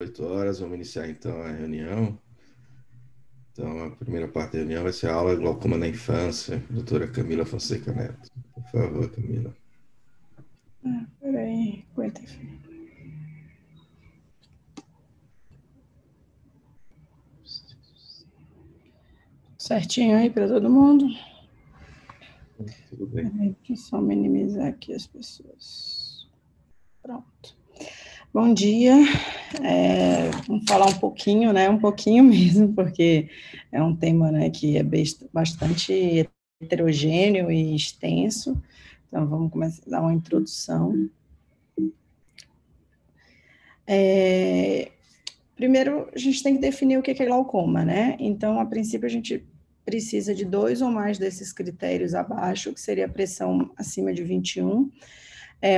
8 horas, vamos iniciar então a reunião. Então, a primeira parte da reunião vai ser a aula de glaucoma na infância, doutora Camila Fonseca Neto. Por favor, Camila. Peraí, aguenta aí. Certinho aí para todo mundo? Tudo bem. Deixa eu só minimizar aqui as pessoas. Pronto. Bom dia, vamos falar um pouquinho, né, um pouquinho mesmo, porque é um tema, né, que é bastante heterogêneo e extenso, então vamos começar a dar uma introdução. Primeiro, a gente tem que definir o que é glaucoma, né, então a princípio a gente precisa de 2 ou mais desses critérios abaixo, que seria a pressão acima de 21,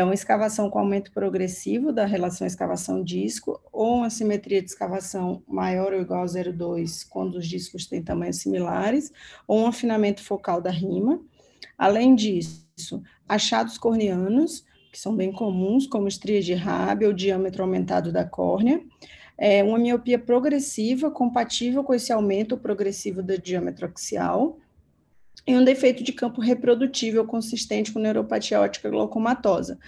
uma escavação com aumento progressivo da relação escavação-disco, ou uma simetria de escavação maior ou igual a 0,2 quando os discos têm tamanhos similares, ou um afinamento focal da rima. Além disso, achados corneanos, que são bem comuns, como estrias de Haab ou diâmetro aumentado da córnea, uma miopia progressiva compatível com esse aumento progressivo do diâmetro axial, e um defeito de campo reprodutível consistente com neuropatia óptica glaucomatosa.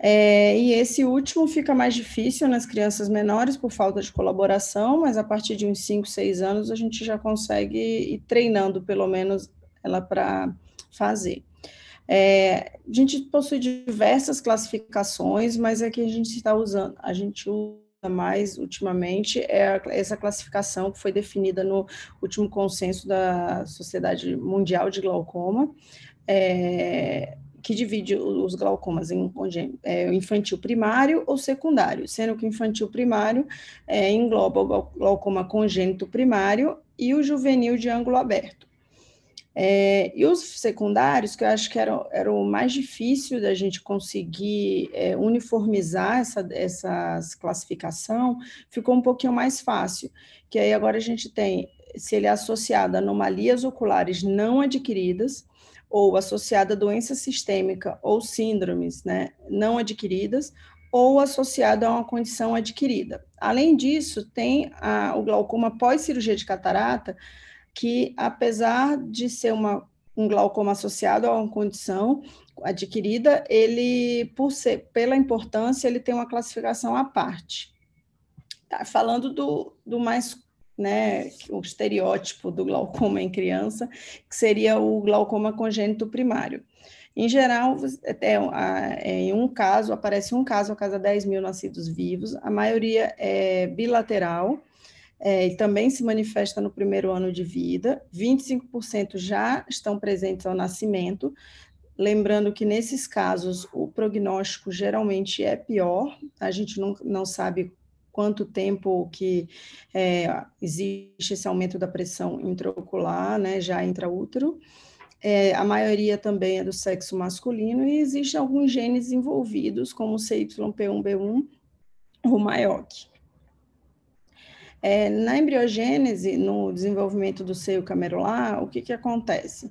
E esse último fica mais difícil nas crianças menores por falta de colaboração, mas a partir de uns 5, 6 anos a gente já consegue ir treinando, pelo menos, ela para fazer. A gente possui diversas classificações, mas a que a gente está usando, a gente usa mais ultimamente é essa classificação que foi definida no último consenso da Sociedade Mundial de Glaucoma, que divide os glaucomas em infantil primário ou secundário, sendo que o infantil primário engloba o glaucoma congênito primário e o juvenil de ângulo aberto. E os secundários, que eu acho que era o mais difícil da gente conseguir uniformizar essas classificação, ficou um pouquinho mais fácil, que aí agora a gente tem, se ele é associado a anomalias oculares não adquiridas, ou associado a doença sistêmica ou síndromes, né, não adquiridas, ou associado a uma condição adquirida. Além disso, tem o glaucoma pós-cirurgia de catarata, que apesar de ser um glaucoma associado a uma condição adquirida, ele, pela importância, ele tem uma classificação à parte. Tá, falando do mais, né, o estereótipo do glaucoma em criança, que seria o glaucoma congênito primário. Em geral, em um caso, aparece um caso a cada 10 mil nascidos vivos, a maioria é bilateral, e também se manifesta no primeiro ano de vida, 25% já estão presentes ao nascimento, lembrando que nesses casos o prognóstico geralmente é pior, a gente não sabe quanto tempo que existe esse aumento da pressão intraocular, né, já intraútero, a maioria também é do sexo masculino e existem alguns genes envolvidos, como o CYP1B1 ou MYOC. Na embriogênese, no desenvolvimento do seio camerolar, o que acontece?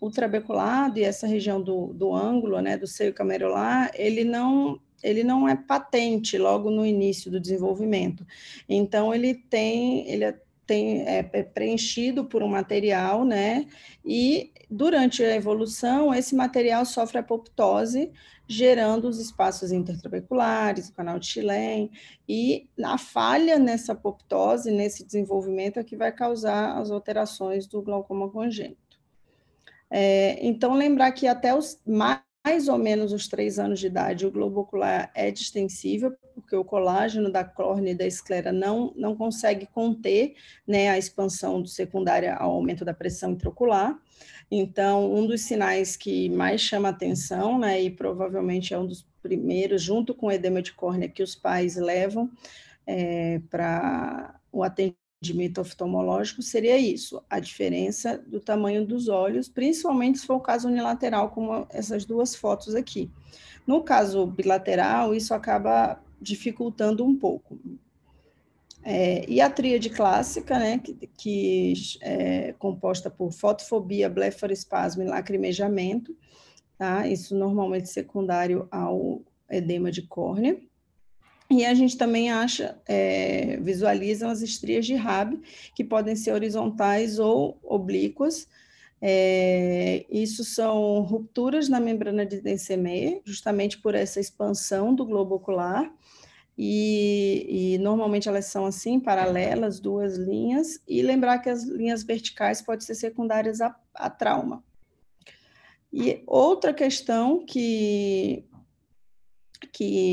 O trabeculado e essa região do ângulo, né, do seio camerolar, ele não é patente logo no início do desenvolvimento. Então, ele é preenchido por um material, né, e durante a evolução, esse material sofre apoptose, gerando os espaços intertrabeculares, o canal de Schillen, e a falha nessa apoptose, nesse desenvolvimento, é que vai causar as alterações do glaucoma congênito. Então, lembrar que até mais ou menos os 3 anos de idade, o globo ocular é distensível, porque o colágeno da córnea e da esclera não consegue conter, né, a expansão do secundária ao aumento da pressão intraocular. Então, um dos sinais que mais chama atenção, né, e provavelmente é um dos primeiros, junto com o edema de córnea, que os pais levam para o atendimento oftalmológico, seria isso, a diferença do tamanho dos olhos, principalmente se for o caso unilateral, como essas 2 fotos aqui. No caso bilateral, isso acaba dificultando um pouco. E a tríade clássica, né, que é composta por fotofobia, blefaroespasmo e lacrimejamento, tá? Isso normalmente secundário ao edema de córnea. E a gente também acha, visualiza as estrias de Haab, que podem ser horizontais ou oblíquas. Isso são rupturas na membrana de Descemet, justamente por essa expansão do globo ocular. E normalmente elas são assim, paralelas, duas linhas, e lembrar que as linhas verticais podem ser secundárias a trauma. E outra questão que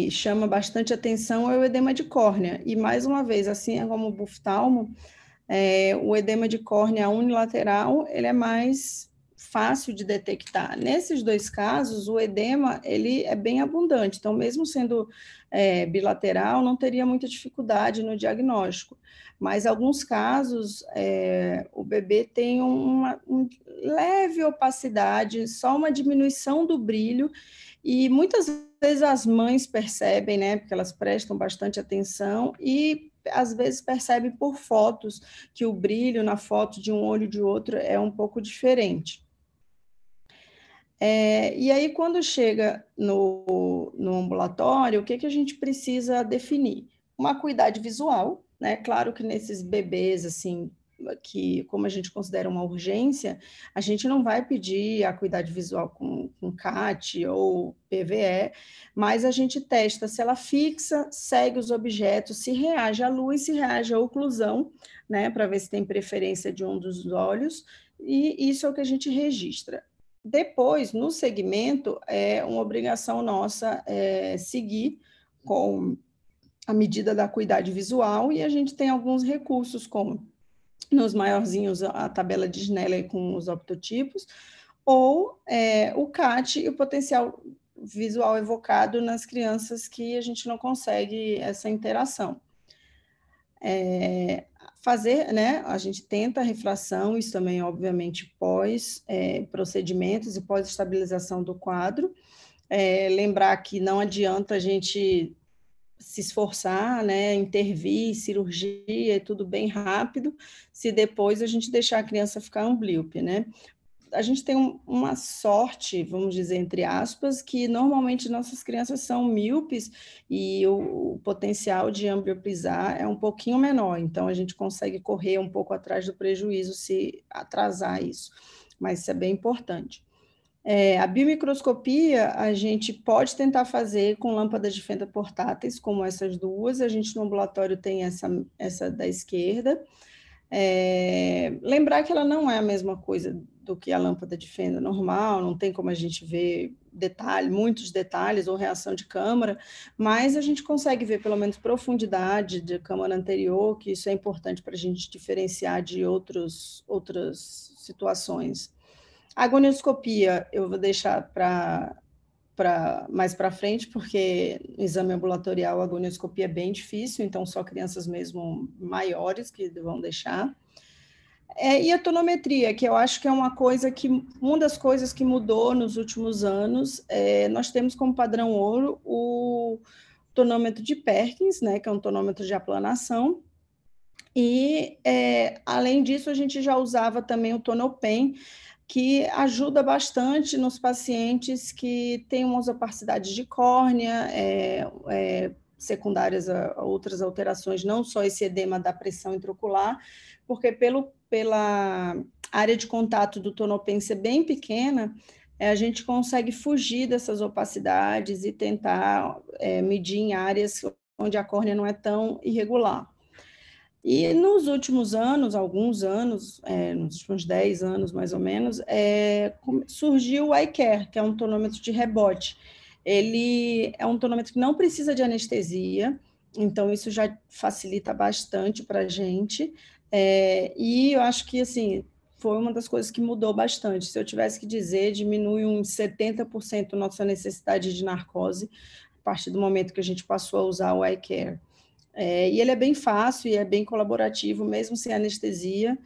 chama bastante atenção é o edema de córnea, e mais uma vez, assim como o buftalmo, o edema de córnea unilateral ele é mais fácil de detectar. Nesses dois casos, o edema ele é bem abundante, então mesmo sendo bilateral, não teria muita dificuldade no diagnóstico, mas alguns casos o bebê tem uma leve opacidade, só uma diminuição do brilho, e muitas vezes as mães percebem, né, porque elas prestam bastante atenção e às vezes percebem por fotos que o brilho na foto de um olho e de outro é um pouco diferente. E aí, quando chega no ambulatório, o que a gente precisa definir? Uma acuidade visual, né? Claro que nesses bebês, assim, que como a gente considera uma urgência, a gente não vai pedir acuidade visual com CAT ou PVE, mas a gente testa se ela fixa, segue os objetos, se reage à luz, se reage à oclusão, né? Para ver se tem preferência de um dos olhos, e isso é o que a gente registra. Depois, no segmento, é uma obrigação nossa seguir com a medida da acuidade visual, e a gente tem alguns recursos, como nos maiorzinhos a tabela de Snellen com os optotipos, ou o CAT e o potencial visual evocado nas crianças que a gente não consegue essa interação. Fazer, né, a gente tenta a refração, isso também, obviamente, pós procedimentos e pós estabilização do quadro. Lembrar que não adianta a gente se esforçar, né, intervir, cirurgia e tudo bem rápido, se depois a gente deixar a criança ficar amblíope, né? A gente tem uma sorte, vamos dizer, entre aspas, que normalmente nossas crianças são míopes e o potencial de ambliopizar é um pouquinho menor, então a gente consegue correr um pouco atrás do prejuízo se atrasar isso, mas isso é bem importante. A biomicroscopia a gente pode tentar fazer com lâmpadas de fenda portáteis, como essas duas, a gente no ambulatório tem essa da esquerda. Lembrar que ela não é a mesma coisa do que a lâmpada de fenda normal, não tem como a gente ver muitos detalhes ou reação de câmara, mas a gente consegue ver pelo menos profundidade de câmara anterior, que isso é importante para a gente diferenciar de outras situações. A agonioscopia eu vou deixar para mais para frente, porque no exame ambulatorial a agonioscopia é bem difícil, então só crianças mesmo maiores que vão deixar. E a tonometria, que eu acho que é uma das coisas que mudou nos últimos anos. Nós temos como padrão ouro o tonômetro de Perkins, né, que é um tonômetro de aplanação, e além disso a gente já usava também o Tonopen, que ajuda bastante nos pacientes que têm uma opacidade de córnea, secundárias a outras alterações, não só esse edema da pressão intraocular, porque pela área de contato do Tonopen ser bem pequena, a gente consegue fugir dessas opacidades e tentar medir em áreas onde a córnea não é tão irregular. E nos últimos anos, nos últimos 10 anos mais ou menos, surgiu o iCare, que é um tonômetro de rebote. Ele é um tonômetro que não precisa de anestesia, então isso já facilita bastante para a gente. E eu acho que, assim, foi uma das coisas que mudou bastante. Se eu tivesse que dizer, diminui uns 70% nossa necessidade de narcose, a partir do momento que a gente passou a usar o iCare. E ele é bem fácil e é bem colaborativo, mesmo sem anestesia,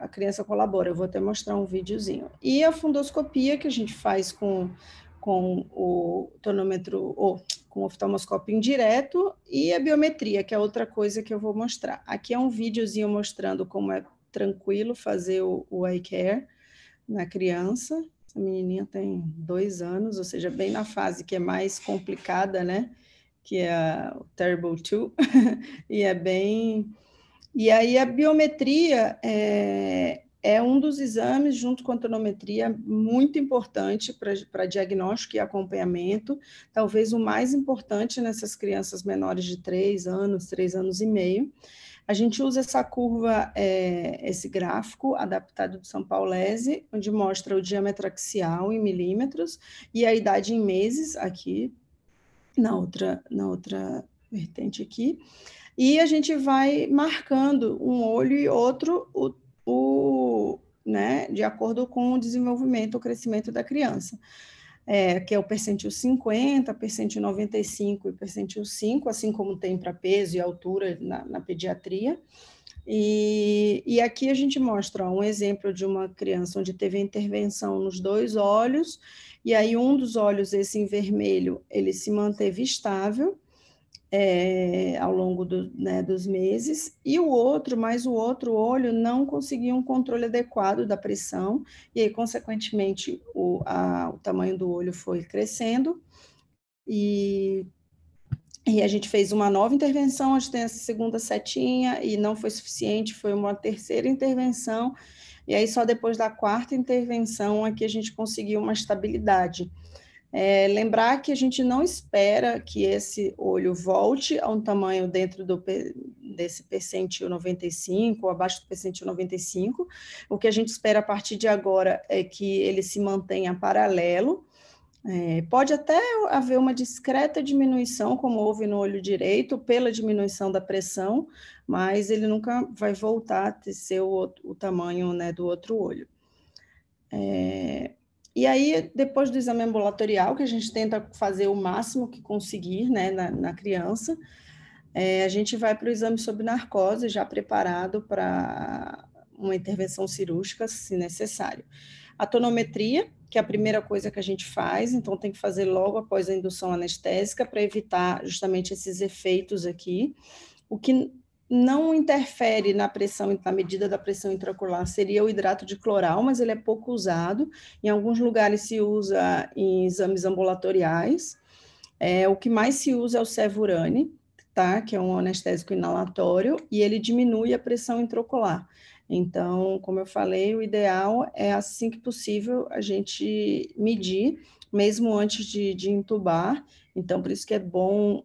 a criança colabora. Eu vou até mostrar um videozinho. E a fundoscopia, que a gente faz com o tonômetro, ou com o oftalmoscópio indireto, e a biometria, que é outra coisa que eu vou mostrar. Aqui é um videozinho mostrando como é tranquilo fazer o iCare na criança. Essa menininha tem 2 anos, ou seja, bem na fase que é mais complicada, né? que é o Terrible 2, e é bem... E aí a biometria é um dos exames, junto com a tonometria, muito importante para diagnóstico e acompanhamento, talvez o mais importante nessas crianças menores de 3 anos, 3 anos e meio. A gente usa essa curva, esse gráfico adaptado do São Paulese, onde mostra o diâmetro axial em milímetros e a idade em meses aqui, na outra vertente aqui. E a gente vai marcando um olho e outro, né, de acordo com o desenvolvimento, o crescimento da criança. Que é o percentil 50, percentil 95 e percentil 5, assim como tem para peso e altura na pediatria. E aqui a gente mostra um exemplo de uma criança onde teve intervenção nos 2 olhos, e aí um dos olhos, esse em vermelho, ele se manteve estável ao longo dos meses, e o outro, mas o outro olho não conseguia um controle adequado da pressão, e aí, consequentemente, o tamanho do olho foi crescendo, e a gente fez uma nova intervenção, a gente tem essa segunda setinha, e não foi suficiente, foi uma terceira intervenção, e aí só depois da 4ª intervenção aqui a gente conseguiu uma estabilidade. Lembrar que a gente não espera que esse olho volte a um tamanho dentro desse percentil 95, ou abaixo do percentil 95, o que a gente espera a partir de agora é que ele se mantenha paralelo, pode até haver uma discreta diminuição, como houve no olho direito, pela diminuição da pressão, mas ele nunca vai voltar a ter o tamanho, né, do outro olho. E aí, depois do exame ambulatorial, que a gente tenta fazer o máximo que conseguir, né, na criança, a gente vai para o exame sob narcose, já preparado para uma intervenção cirúrgica, se necessário. A tonometria, que é a primeira coisa que a gente faz, então tem que fazer logo após a indução anestésica para evitar justamente esses efeitos aqui. O que não interfere na pressão, na medida da pressão intraocular, seria o hidrato de cloral, mas ele é pouco usado. Em alguns lugares se usa em exames ambulatoriais. O que mais se usa é o Sevurane, tá? Que é um anestésico inalatório, e ele diminui a pressão intraocular. Então, como eu falei, o ideal é, assim que possível, a gente medir, mesmo antes de intubar. Então, por isso que é bom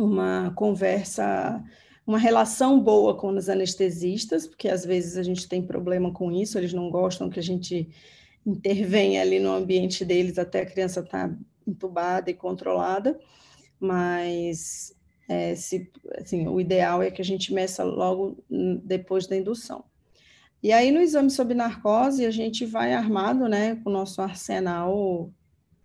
uma conversa, uma relação boa com os anestesistas, porque às vezes a gente tem problema com isso, eles não gostam que a gente intervenha ali no ambiente deles até a criança estar entubada e controlada, mas o ideal é que a gente meça logo depois da indução. E aí no exame sob narcose a gente vai armado, né, com o nosso arsenal,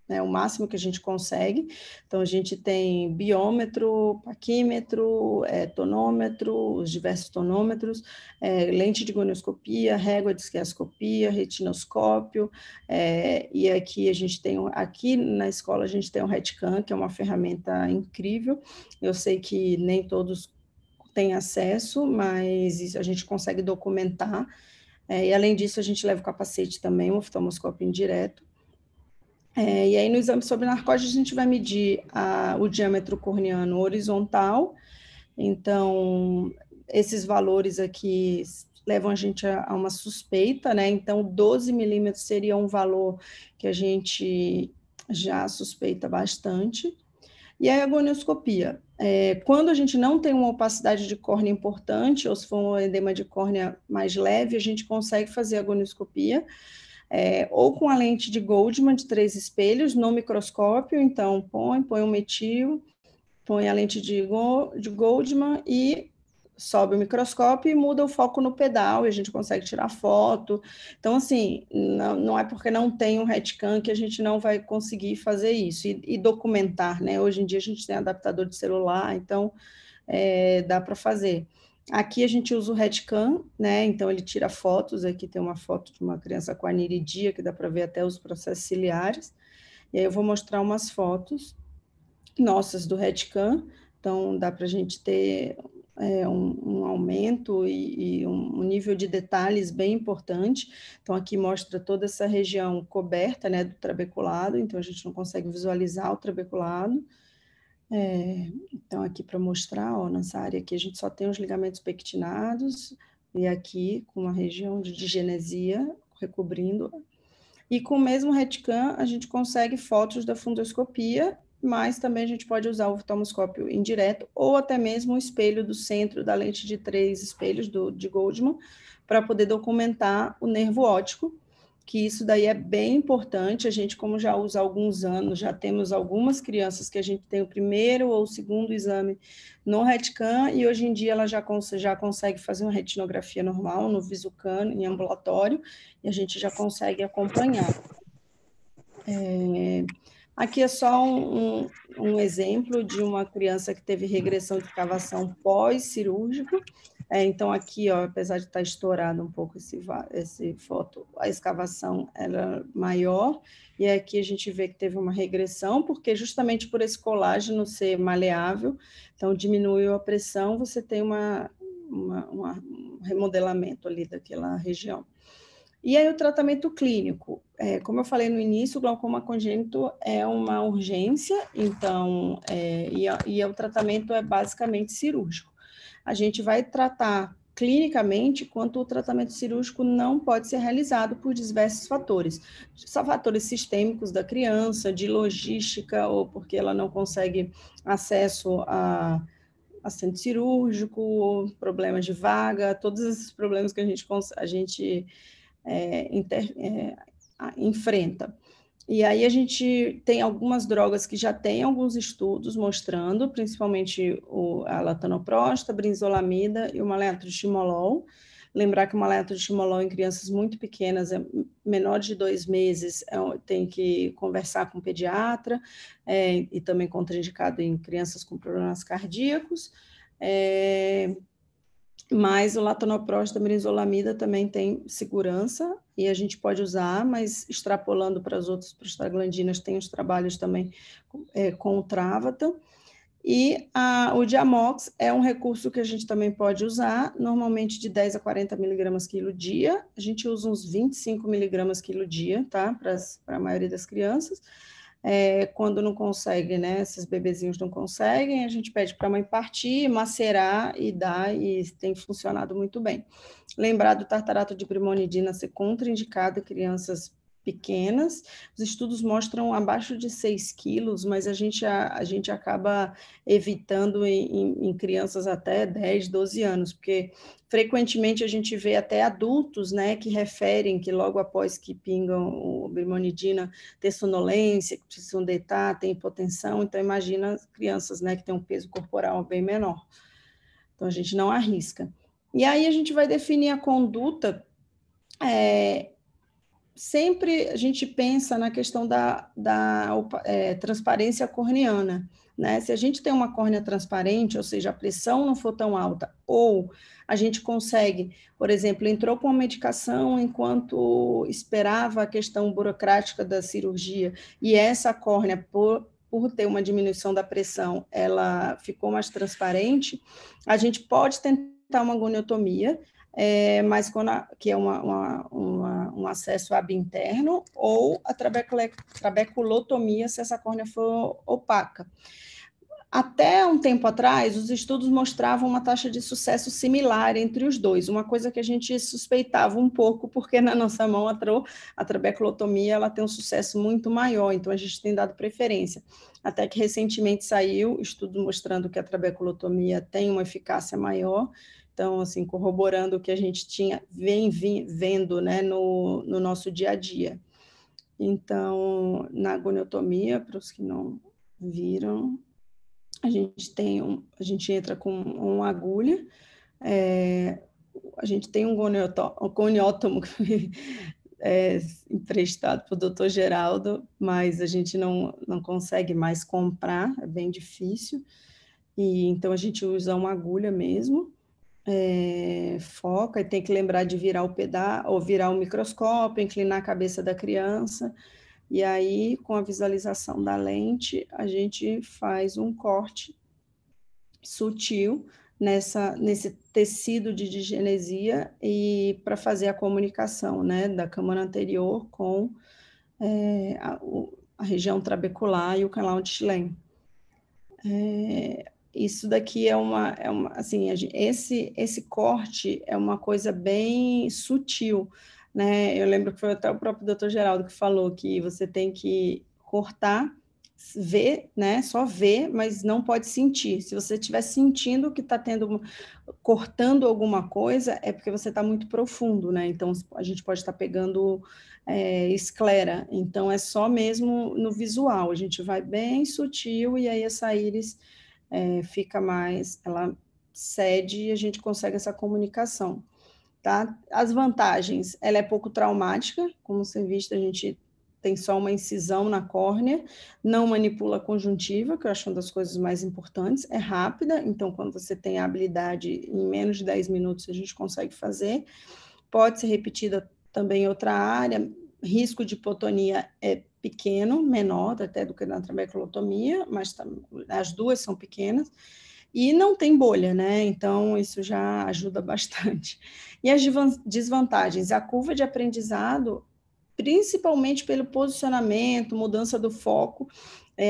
o máximo que a gente consegue. Então, a gente tem biômetro, paquímetro, tonômetro, os diversos tonômetros, lente de gonioscopia, régua de esquiascopia, retinoscópio, e aqui a gente tem, aqui na escola a gente tem o RetCam, que é uma ferramenta incrível. Eu sei que nem todos têm acesso, mas a gente consegue documentar, e além disso a gente leva o capacete também, o oftalmoscópio indireto. E aí, no exame sob narcose, a gente vai medir o diâmetro corneano horizontal. Então, esses valores aqui levam a gente a uma suspeita, né? Então, 12 milímetros seria um valor que a gente já suspeita bastante. E aí, a gonioscopia. Quando a gente não tem uma opacidade de córnea importante, ou se for um edema de córnea mais leve, a gente consegue fazer a gonioscopia. Ou com a lente de Goldman de 3 espelhos no microscópio, então põe um metil, põe a lente de Goldman e sobe o microscópio e muda o foco no pedal e a gente consegue tirar foto. Então, assim, não é porque não tem um RetCam que a gente não vai conseguir fazer isso e documentar, né? Hoje em dia a gente tem adaptador de celular, então dá para fazer. Aqui a gente usa o RetCam, né? Então ele tira fotos. Aqui tem uma foto de uma criança com aniridia, que dá para ver até os processos ciliares. E aí eu vou mostrar umas fotos nossas do RetCam. Então dá para a gente ter um aumento e um nível de detalhes bem importante. Então aqui mostra toda essa região coberta, né, do trabeculado. Então a gente não consegue visualizar o trabeculado. Então, aqui para mostrar, ó, nessa área aqui a gente só tem os ligamentos pectinados, e aqui com uma região de digenesia recobrindo. E com o mesmo RetCam a gente consegue fotos da fundoscopia, mas também a gente pode usar o oftalmoscópio indireto ou até mesmo o espelho do centro da lente de 3 espelhos de Goldman para poder documentar o nervo óptico, que isso daí é bem importante. A gente, como já usa há alguns anos, já temos algumas crianças que a gente tem o primeiro ou o segundo exame no RetCam, e hoje em dia ela já consegue fazer uma retinografia normal no VisuCam, em ambulatório, e a gente já consegue acompanhar. Aqui é só um exemplo de uma criança que teve regressão de cavação pós-cirúrgico. Então, aqui, ó, apesar de estar estourado um pouco esse foto, a escavação era maior, e aqui a gente vê que teve uma regressão, porque justamente por esse colágeno ser maleável, então diminuiu a pressão, você tem um remodelamento ali daquela região. E aí o tratamento clínico, como eu falei no início, o glaucoma congênito é uma urgência, então, o tratamento é basicamente cirúrgico. A gente vai tratar clinicamente quanto o tratamento cirúrgico não pode ser realizado por diversos fatores. São fatores sistêmicos da criança, de logística, ou porque ela não consegue acesso a centro cirúrgico, problemas de vaga, todos esses problemas que a gente enfrenta. E aí a gente tem algumas drogas que já tem alguns estudos mostrando, principalmente a latanoprosta, a brinzolamida e o maleatrioximolol. Lembrar que o maleatrioximolol em crianças muito pequenas, menor de 2 meses, tem que conversar com o pediatra, e também contraindicado em crianças com problemas cardíacos. Mas o latanoprosta, a brinzolamida também tem segurança e a gente pode usar, mas extrapolando para as outras prostaglandinas, tem os trabalhos também com o Travatan. E o Diamox é um recurso que a gente também pode usar, normalmente de 10 a 40 miligramas quilo dia, a gente usa uns 25 miligramas quilo dia, tá? Para a maioria das crianças. Quando não consegue, né? Esses bebezinhos não conseguem, a gente pede para a mãe partir, macerar e dar, e tem funcionado muito bem. Lembrar do tartarato de brimonidina ser contraindicado em crianças pequenas, os estudos mostram abaixo de 6 quilos, mas a gente acaba evitando em crianças até 10, 12 anos, porque frequentemente a gente vê até adultos, né, que referem que logo após que pingam o brimonidina tem sonolência, que precisam deitar, tem hipotensão, então imagina as crianças, né, que tem um peso corporal bem menor. Então a gente não arrisca. E aí a gente vai definir a conduta. Sempre a gente pensa na questão da transparência corneana, né? Se a gente tem uma córnea transparente, ou seja, a pressão não for tão alta, ou a gente consegue, por exemplo, entrou com a medicação enquanto esperava a questão burocrática da cirurgia, e essa córnea, por ter uma diminuição da pressão, ela ficou mais transparente, a gente pode tentar uma goniotomia, mas que é um acesso à aba interno, ou a trabeculotomia se essa córnea for opaca. Até um tempo atrás, os estudos mostravam uma taxa de sucesso similar entre os dois, uma coisa que a gente suspeitava um pouco, porque na nossa mão a trabeculotomia ela tem um sucesso muito maior, então a gente tem dado preferência. Até que recentemente saiu estudo mostrando que a trabeculotomia tem uma eficácia maior, então, assim, corroborando o que a gente vem vendo, né, no nosso dia a dia. Então, na goniotomia, para os que não viram, a gente entra com uma agulha, a gente tem um goniótomo que é emprestado para o doutor Geraldo, mas a gente não consegue mais comprar, é bem difícil, e então a gente usa uma agulha mesmo, foca, e tem que lembrar de virar o pedaço, ou virar o microscópio, inclinar a cabeça da criança, e aí com a visualização da lente a gente faz um corte sutil nesse tecido de digenesia, e para fazer a comunicação, né, da câmara anterior com a região trabecular e o canal de Schlenn. Isso daqui é uma assim, esse corte é uma coisa bem sutil, né? Eu lembro que foi até o próprio doutor Geraldo que falou que você tem que cortar, ver, né? Só ver, mas não pode sentir. Se você estiver sentindo que está cortando alguma coisa, é porque você está muito profundo, né? Então a gente pode estar pegando esclera. Então é só mesmo no visual. A gente vai bem sutil e aí essa íris fica mais, ela cede e a gente consegue essa comunicação, tá? As vantagens, ela é pouco traumática, como você viu, a gente tem só uma incisão na córnea, não manipula a conjuntiva, que eu acho uma das coisas mais importantes, é rápida, então quando você tem a habilidade, em menos de 10 minutos a gente consegue fazer, pode ser repetida também em outra área, risco de hipotonia é pequeno, menor até do que na trabeculotomia, mas as duas são pequenas, e não tem bolha, né? Então isso já ajuda bastante. E as desvantagens, a curva de aprendizado, principalmente pelo posicionamento, mudança do foco,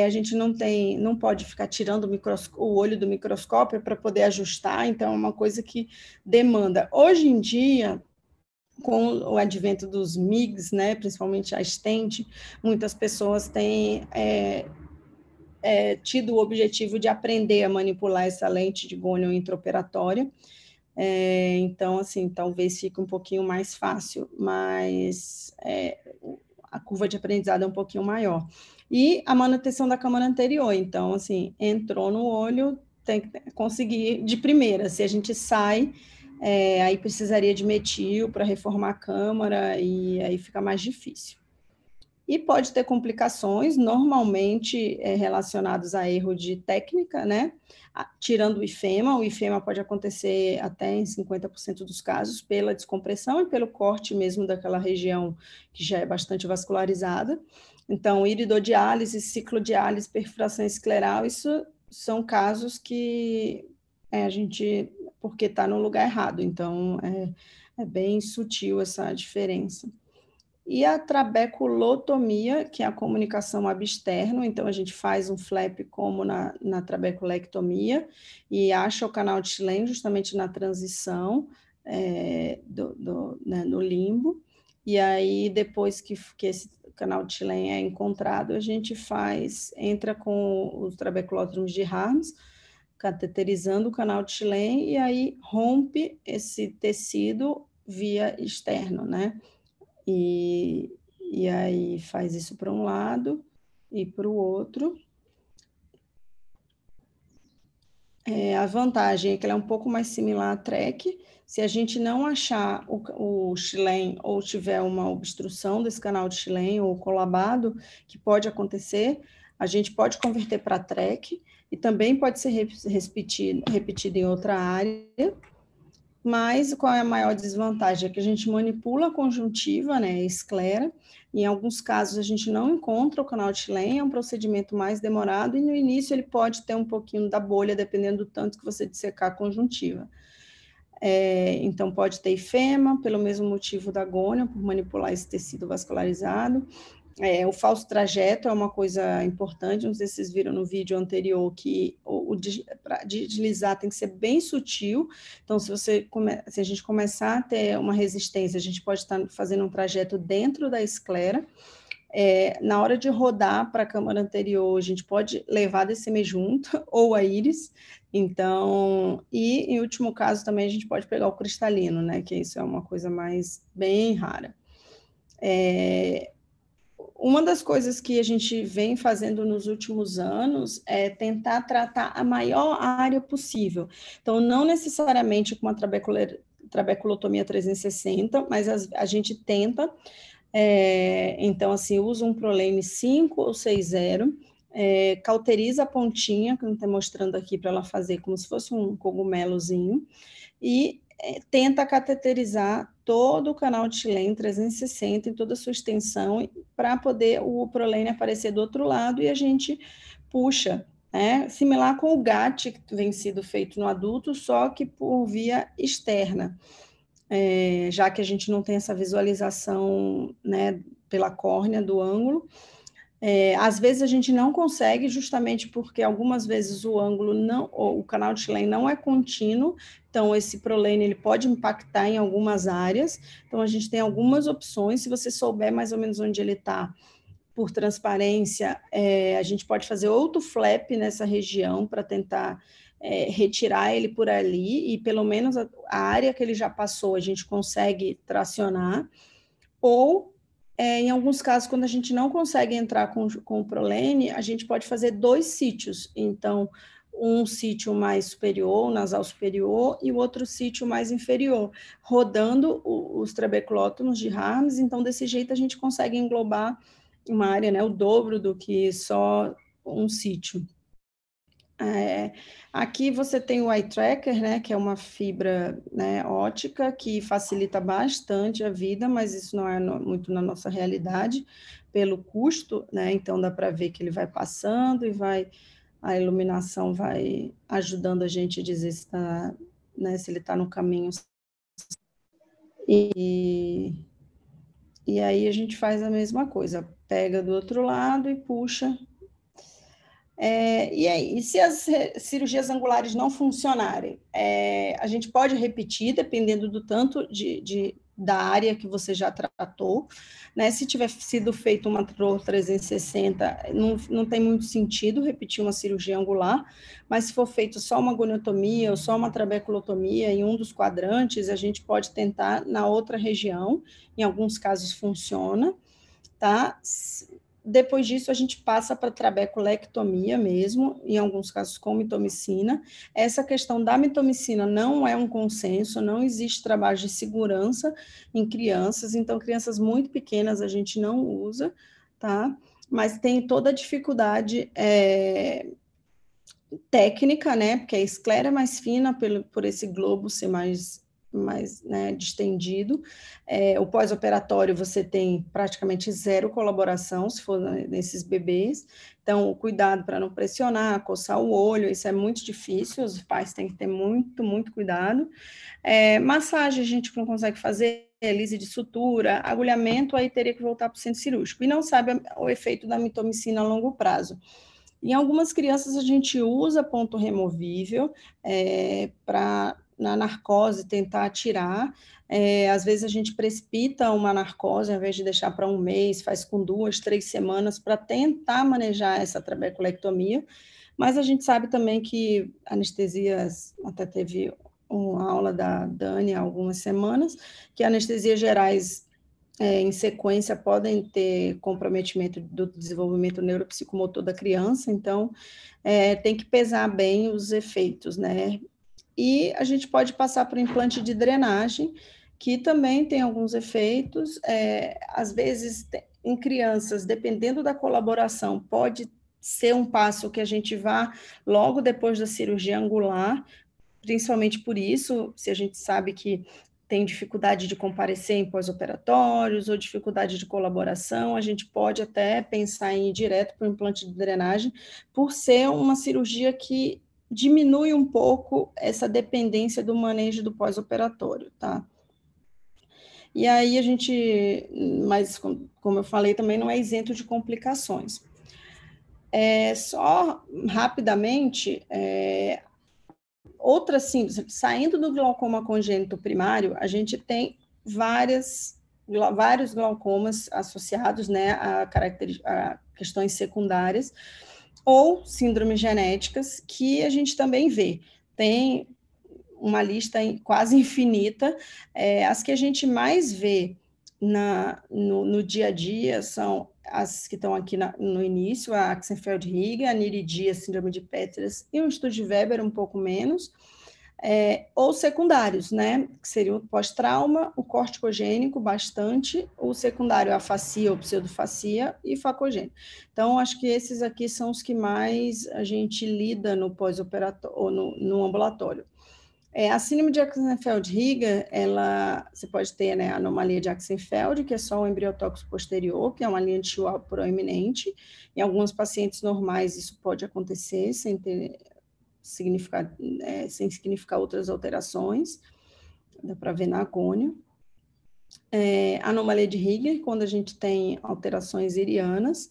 a gente não pode ficar tirando o olho do microscópio para poder ajustar, então é uma coisa que demanda. Hoje em dia, com o advento dos MIGs, né, principalmente a estente, muitas pessoas têm tido o objetivo de aprender a manipular essa lente de gônion intraoperatória, então, assim, talvez fique um pouquinho mais fácil, mas a curva de aprendizado é um pouquinho maior. E a manutenção da câmara anterior, então, assim, entrou no olho, tem que conseguir de primeira, se a gente sai... aí precisaria de metil para reformar a câmara e aí fica mais difícil. E pode ter complicações, normalmente relacionadas a erro de técnica, né? Tirando o ifema pode acontecer até em 50% dos casos pela descompressão e pelo corte mesmo daquela região que já é bastante vascularizada. Então, iridodiálise, ciclodiálise, perfuração escleral, isso são casos que a gente... porque está no lugar errado, então é bem sutil essa diferença. E a trabeculotomia, que é a comunicação absterno, então a gente faz um flap como na trabeculectomia e acha o canal de Schlenn justamente na transição no limbo, e aí depois que esse canal de Schlenn é encontrado, a gente entra com os trabeculótomos de Harms, cateterizando o canal de Schlenn e aí rompe esse tecido via externo, né? E aí faz isso para um lado e para o outro. A vantagem é que ela é um pouco mais similar à TREC. Se a gente não achar o Schlenn ou tiver uma obstrução desse canal de Schlenn ou colabado, que pode acontecer, a gente pode converter para TREC. E também pode ser repetido em outra área, mas qual é a maior desvantagem? É que a gente manipula a conjuntiva, né, a esclera, em alguns casos a gente não encontra o canal de Schlenn, é um procedimento mais demorado, e no início ele pode ter um pouquinho da bolha, dependendo do tanto que você dissecar a conjuntiva. Então pode ter ifema, pelo mesmo motivo da gônia, por manipular esse tecido vascularizado. O falso trajeto é uma coisa importante, não sei se vocês viram no vídeo anterior que para deslizar tem que ser bem sutil, então se a gente começar a ter uma resistência, a gente pode estar fazendo um trajeto dentro da esclera, na hora de rodar para a câmara anterior, a gente pode levar a Descemet junto, ou a íris, então, e em último caso também a gente pode pegar o cristalino, né, que isso é uma coisa mais bem rara. Uma das coisas que a gente vem fazendo nos últimos anos é tentar tratar a maior área possível. Então, não necessariamente com uma trabeculotomia 360, mas a gente tenta, então, assim, usa um Prolene 5 ou 6.0, cauteriza a pontinha, que eu não estou mostrando aqui para ela fazer, como se fosse um cogumelozinho, e tenta cateterizar todo o canal de Schlenn 360 em toda a sua extensão para poder o Prolene aparecer do outro lado e a gente puxa, né? Similar com o GAT que vem sido feito no adulto, só que por via externa, já que a gente não tem essa visualização, né, pela córnea do ângulo, Às vezes a gente não consegue, justamente porque algumas vezes o ângulo não, ou o canal de Schlenn não é contínuo, então esse Prolene ele pode impactar em algumas áreas, então a gente tem algumas opções, se você souber mais ou menos onde ele está por transparência, a gente pode fazer outro flap nessa região para tentar retirar ele por ali, e pelo menos a área que ele já passou a gente consegue tracionar, ou em alguns casos, quando a gente não consegue entrar com o Prolene, a gente pode fazer dois sítios. Então, um sítio mais superior, o nasal superior, e o outro sítio mais inferior, rodando os trabeculótomos de Harms. Então, desse jeito, a gente consegue englobar uma área, né, o dobro do que só um sítio. Aqui você tem o eye tracker, né, que é uma fibra, né, ótica, que facilita bastante a vida, mas isso não é muito na nossa realidade, pelo custo, né, então dá para ver que ele vai passando e a iluminação vai ajudando a gente a dizer se, né, se ele está no caminho. E aí a gente faz a mesma coisa, pega do outro lado e puxa. E aí, se as cirurgias angulares não funcionarem, a gente pode repetir, dependendo do tanto da área que você já tratou, né? Se tiver sido feito uma TRO 360, não tem muito sentido repetir uma cirurgia angular, mas se for feito só uma goniotomia ou só uma trabeculotomia em um dos quadrantes, a gente pode tentar na outra região, em alguns casos funciona, tá? Depois disso, a gente passa para trabeculectomia mesmo, em alguns casos com mitomicina. Essa questão da mitomicina não é um consenso, não existe trabalho de segurança em crianças, então crianças muito pequenas a gente não usa, tá? Mas tem toda a dificuldade técnica, né? Porque a esclera é mais fina por esse globo ser mais né, distendido, o pós-operatório você tem praticamente zero colaboração, se for nesses bebês, então cuidado para não pressionar, coçar o olho, isso é muito difícil, os pais têm que ter muito, muito cuidado, massagem a gente não consegue fazer, elise de sutura, agulhamento, aí teria que voltar para o centro cirúrgico, e não sabe o efeito da mitomicina a longo prazo. Em algumas crianças a gente usa ponto removível para na narcose, tentar tirar, às vezes a gente precipita uma narcose, ao invés de deixar para um mês, faz com 2, 3 semanas, para tentar manejar essa trabeculectomia, mas a gente sabe também que anestesias, até teve uma aula da Dani há algumas semanas, que anestesias gerais em sequência podem ter comprometimento do desenvolvimento neuropsicomotor da criança, então tem que pesar bem os efeitos, né? E a gente pode passar para o implante de drenagem, que também tem alguns efeitos, às vezes em crianças, dependendo da colaboração, pode ser um passo que a gente vá logo depois da cirurgia angular, principalmente por isso, se a gente sabe que tem dificuldade de comparecer em pós-operatórios ou dificuldade de colaboração, a gente pode até pensar em ir direto para o implante de drenagem, por ser uma cirurgia que diminui um pouco essa dependência do manejo do pós-operatório, tá? E aí a gente, mas como eu falei, também não é isento de complicações. Só rapidamente, outra simples, saindo do glaucoma congênito primário, a gente tem vários glaucomas associados, né, a questões secundárias, ou síndromes genéticas, que a gente também vê. Tem uma lista quase infinita. As que a gente mais vê no dia a dia são as que estão aqui no início, a Axenfeld-Rieger, a Aniridia, a síndrome de Peters, e o estudo de Weber um pouco menos, ou secundários, né? Que seria o pós-trauma, o corticogênico bastante, o secundário, a facia ou pseudofacia e facogênico. Então, acho que esses aqui são os que mais a gente lida no pós-operatório ou no ambulatório. A síndrome de Axenfeld-Rieger, você pode ter, né, a anomalia de Axenfeld, que é só o embriotóxico posterior, que é uma linha de Chihuahua proeminente. Em alguns pacientes normais isso pode acontecer sem ter sem significar outras alterações, dá para ver na agônia. Anomalia de Rieger, quando a gente tem alterações irianas,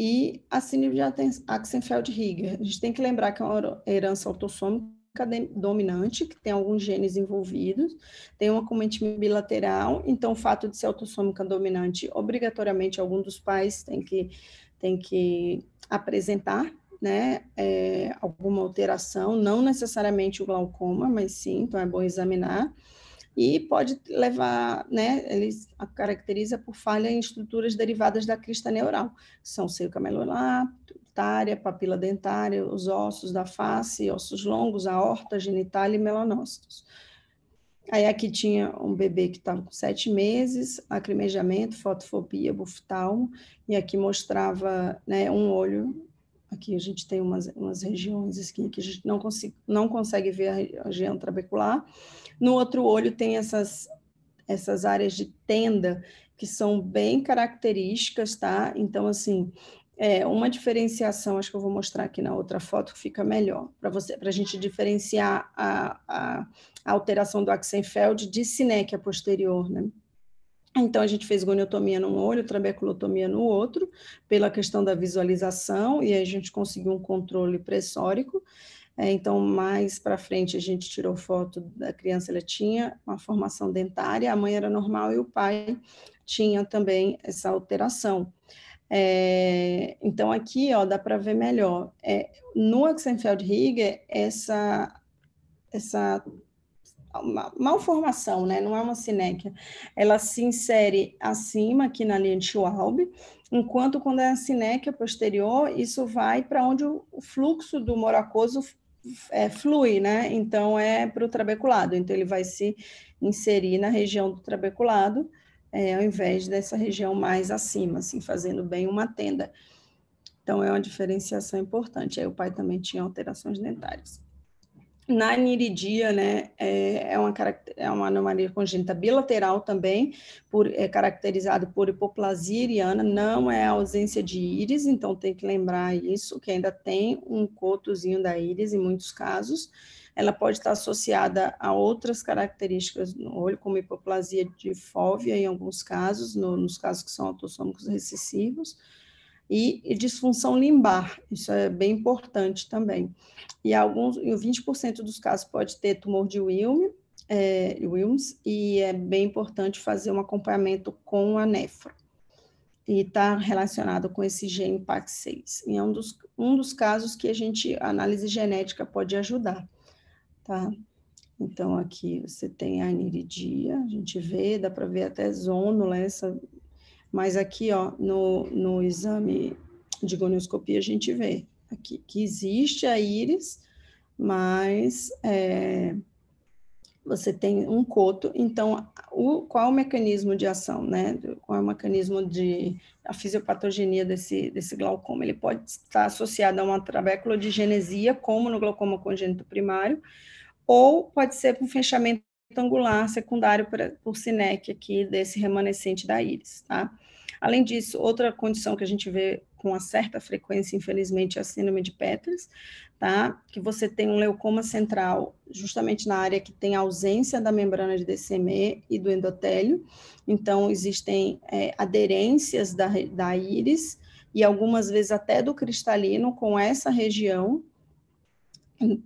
e a síndrome de Axenfeld-Rieger. A gente tem que lembrar que é uma herança autossômica dominante, que tem alguns genes envolvidos, tem uma acometimento bilateral, então o fato de ser autossômica dominante, obrigatoriamente algum dos pais tem que apresentar, né, alguma alteração, não necessariamente o glaucoma, mas sim, então é bom examinar. E pode levar, né, ele a caracteriza por falha em estruturas derivadas da crista neural, são cerca melolar, dentária, papila dentária, os ossos da face, ossos longos, aorta, genital e melanócitos. Aí aqui tinha um bebê que estava com 7 meses, lacrimejamento, fotofobia, buftalmo, e aqui mostrava, né, um olho. Aqui a gente tem umas regiões que a gente não consegue ver a região trabecular. No outro olho tem essas áreas de tenda que são bem características, tá? Então, assim, uma diferenciação, acho que eu vou mostrar aqui na outra foto que fica melhor, para a gente diferenciar a alteração do Axenfeld de sinéquia posterior, né? Então, a gente fez goniotomia num olho, trabeculotomia no outro, pela questão da visualização, e aí a gente conseguiu um controle pressórico. Então, mais para frente, a gente tirou foto da criança, ela tinha uma formação dentária, a mãe era normal e o pai tinha também essa alteração. Então, aqui, ó, dá para ver melhor. No Axenfeld-Rieger, essa malformação, né? Não é uma sinéquia, ela se insere acima aqui na linha de Schwalbe, enquanto quando é a sinéquia posterior, isso vai para onde o fluxo do moracoso flui, né? Então é para o trabeculado, então ele vai se inserir na região do trabeculado, ao invés dessa região mais acima, assim, fazendo bem uma tenda. Então é uma diferenciação importante. Aí o pai também tinha alterações dentárias. Na aniridia, né, é uma anomalia congênita bilateral também, caracterizada por hipoplasia iriana, não é a ausência de íris, então tem que lembrar isso, que ainda tem um cotozinho da íris em muitos casos. Ela pode estar associada a outras características no olho, como hipoplasia de fóvea em alguns casos, nos casos que são autossômicos recessivos, e disfunção limbar, isso é bem importante também. E 20% dos casos pode ter tumor de Wilms, e é bem importante fazer um acompanhamento com a nefro, e está relacionado com esse gene PAC6, e é um dos casos que a análise genética pode ajudar, tá? Então aqui você tem a aniridia, a gente vê, dá para ver até zônula, mas aqui, ó, no exame de gonioscopia, a gente vê aqui que existe a íris, mas você tem um coto. Então, qual é o mecanismo de ação, né? Qual é o mecanismo a fisiopatogenia desse glaucoma? Ele pode estar associado a uma trabeculogenesia, como no glaucoma congênito primário, ou pode ser um fechamento angular secundário por sinéquia aqui desse remanescente da íris, tá? Além disso, outra condição que a gente vê com uma certa frequência, infelizmente, é a síndrome de Peters, tá? Que você tem um leucoma central justamente na área que tem ausência da membrana de Descemet e do endotélio, então existem aderências da íris e algumas vezes até do cristalino com essa região,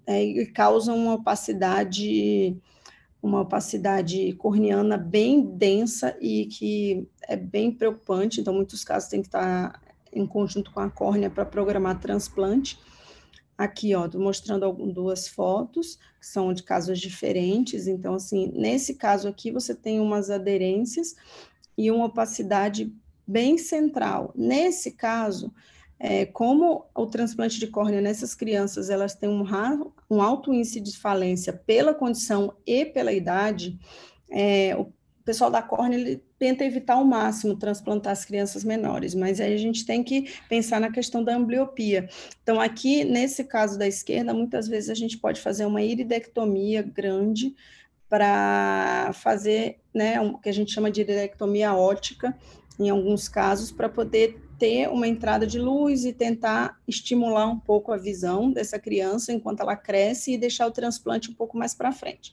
e causam uma opacidade corneana bem densa e que é bem preocupante, então muitos casos tem que estar em conjunto com a córnea para programar transplante. Aqui, ó, tô mostrando 2 fotos, que são de casos diferentes, então assim, nesse caso aqui você tem umas aderências e uma opacidade bem central. Nesse caso, como o transplante de córnea nessas crianças, elas têm um alto índice de falência pela condição e pela idade, o pessoal da córnea ele tenta evitar ao máximo transplantar as crianças menores, mas aí a gente tem que pensar na questão da ambliopia. Então aqui, nesse caso da esquerda, muitas vezes a gente pode fazer uma iridectomia grande para fazer, né, o que a gente chama de iridectomia ótica, em alguns casos, para poder ter uma entrada de luz e tentar estimular um pouco a visão dessa criança enquanto ela cresce e deixar o transplante um pouco mais para frente.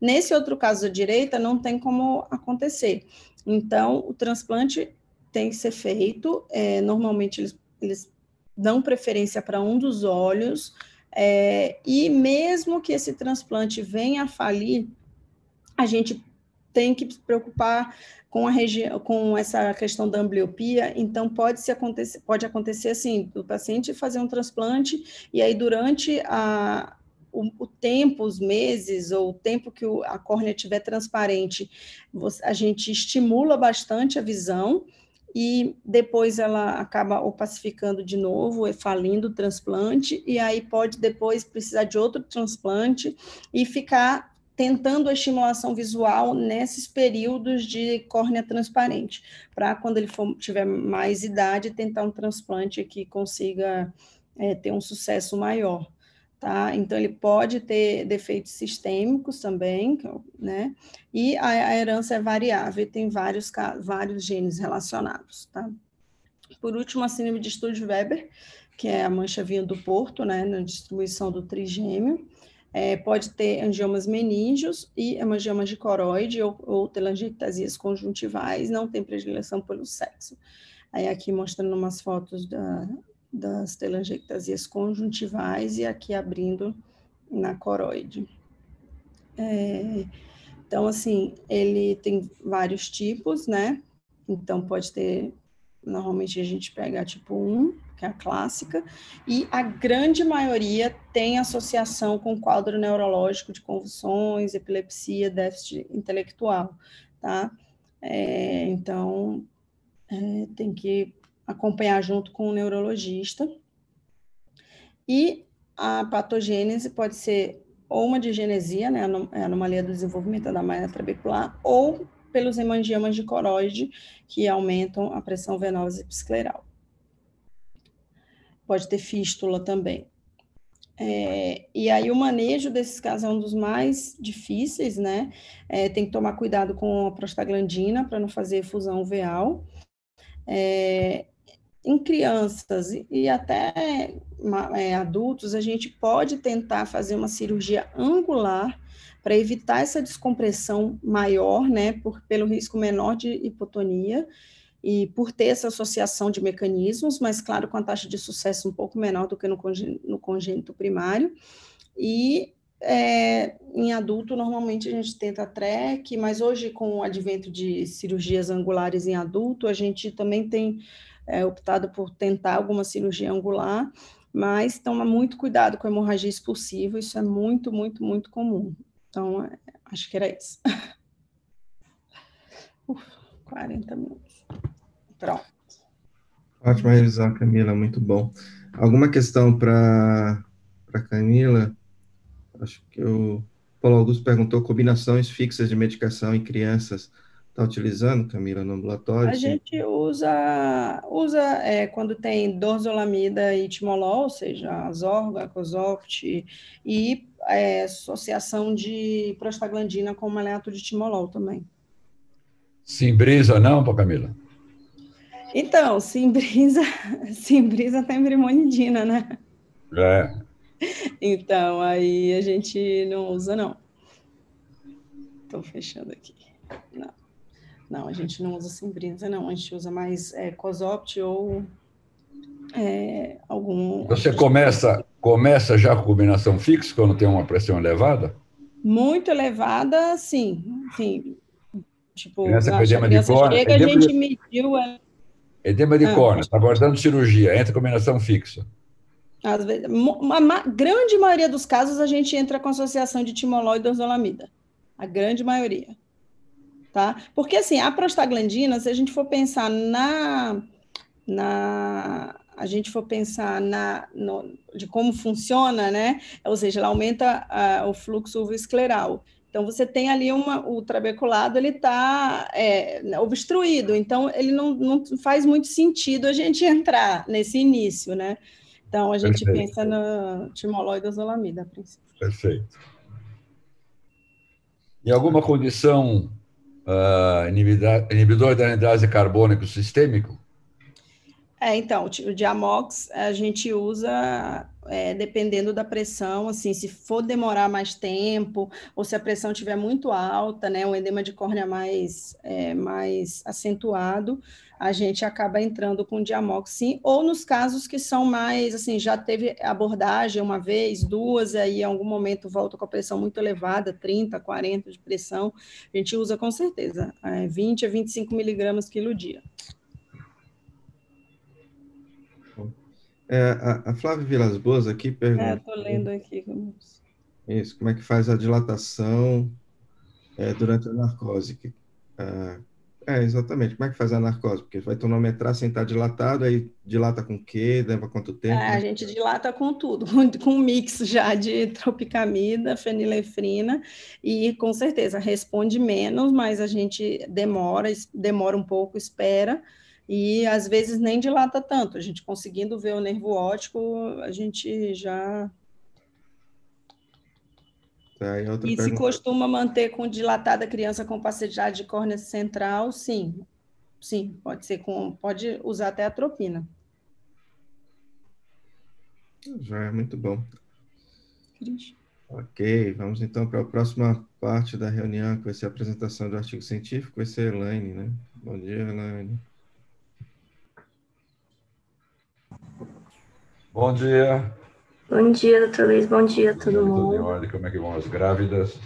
Nesse outro caso da direita, não tem como acontecer. Então, o transplante tem que ser feito, normalmente eles eles dão preferência para um dos olhos, e mesmo que esse transplante venha a falir, a gente tem que se preocupar com essa questão da ambliopia. Então pode acontecer assim, o paciente fazer um transplante e aí durante o tempo, os meses, ou o tempo que a córnea estiver transparente, a gente estimula bastante a visão e depois ela acaba opacificando de novo, falindo o transplante, e aí pode depois precisar de outro transplante e ficar tentando a estimulação visual nesses períodos de córnea transparente, para quando ele tiver mais idade, tentar um transplante que consiga ter um sucesso maior. Tá? Então, ele pode ter defeitos sistêmicos também, né? E a herança é variável, tem vários genes relacionados. Tá? Por último, a síndrome de Stude-Weber, que é a mancha vinha do Porto, né? Na distribuição do trigêmeo. Pode ter angiomas meníngeos e hemangiomas de coroide ou telangiectasias conjuntivais, não tem predileção pelo sexo. Aí aqui mostrando umas fotos das telangiectasias conjuntivais e aqui abrindo na coroide. Então, assim, ele tem vários tipos, né? Então, pode ter, normalmente a gente pega tipo 1, que é a clássica, e a grande maioria tem associação com quadro neurológico de convulsões, epilepsia, déficit intelectual, tá? Então, tem que acompanhar junto com o neurologista. E a patogênese pode ser ou uma digenesia, né, anomalia do desenvolvimento da malha trabecular, ou pelos hemangiomas de coroide, que aumentam a pressão venosa episcleral. Pode ter fístula também. E aí o manejo desses casos é um dos mais difíceis, né? Tem que tomar cuidado com a prostaglandina para não fazer efusão uveal. Em crianças e até adultos, a gente pode tentar fazer uma cirurgia angular para evitar essa descompressão maior, né, pelo risco menor de hipotonia e por ter essa associação de mecanismos, mas claro, com a taxa de sucesso um pouco menor do que no congênito primário. E em adulto, normalmente a gente tenta TREC, mas hoje com o advento de cirurgias angulares em adulto, a gente também tem optado por tentar alguma cirurgia angular, mas toma muito cuidado com a hemorragia expulsiva, isso é muito, muito, muito comum. Então, acho que era isso. Ufa, 40 minutos. Pronto. Ótima revisão, Camila, muito bom. Alguma questão para Camila? Acho que o Paulo Augusto perguntou combinações fixas de medicação em crianças. Está utilizando, Camila, no ambulatório? A gente usa quando tem dorzolamida e timolol, ou seja, azorga, cosopt, e associação de prostaglandina com maleato de timolol também. Simbrisa não, Camila? Então, simbrisa tem brimonidina, né? Então, aí a gente não usa, não. Estou fechando aqui. Não, a gente não usa simbrisa, não. A gente usa mais cosopt ou algum... Você começa já com combinação fixa quando tem uma pressão elevada? Muito elevada, sim. Tipo, a gente mediu... Edema de córnea, está aguardando cirurgia, entra combinação fixa. Às vezes, a grande maioria dos casos a gente entra com associação de timolol e dorzolamida. A grande maioria. Tá? Porque, assim, a prostaglandina, se a gente for pensar de como funciona, né? Ou seja, ela aumenta o fluxo uveoescleral. Então, você tem ali o trabeculado, ele está obstruído, então ele não faz muito sentido a gente entrar nesse início, né? Então, a gente pensa no timolol e dorzolamida, a princípio. Perfeito. Em alguma condição, inibidor da anidrase carbônico sistêmico? Então, o diamox a gente usa dependendo da pressão, assim, se for demorar mais tempo ou se a pressão estiver muito alta, né, um edema de córnea mais acentuado, a gente acaba entrando com diamox, sim, ou nos casos que são mais, assim, já teve abordagem uma vez, duas, aí em algum momento volta com a pressão muito elevada, 30, 40 de pressão, a gente usa com certeza, 20 a 25 miligramas quilo dia. A Flávia Vilas-Boas aqui pergunta... estou lendo aqui. Isso, como é que faz a dilatação durante a narcose? Exatamente, como é que faz a narcose? Porque vai tonometrar sem estar dilatado, aí dilata com o quê? Leva quanto tempo? A gente dilata com tudo, com um mix já de tropicamida, fenilefrina, e com certeza responde menos, mas a gente demora um pouco, espera, e às vezes nem dilata tanto, a gente conseguindo ver o nervo óptico, a gente já... Tá, e se costuma manter com dilatada criança com opacidade de córnea central, sim. Sim, pode ser pode usar até a tropina. Já é muito bom. Cris. Ok, vamos então para a próxima parte da reunião, que vai ser a apresentação do artigo científico, vai ser a Elaine, né? Bom dia, Elaine. Bom dia. Bom dia, doutor Luiz. Bom dia a todo mundo. Tudo em ordem? Como é que vão as grávidas?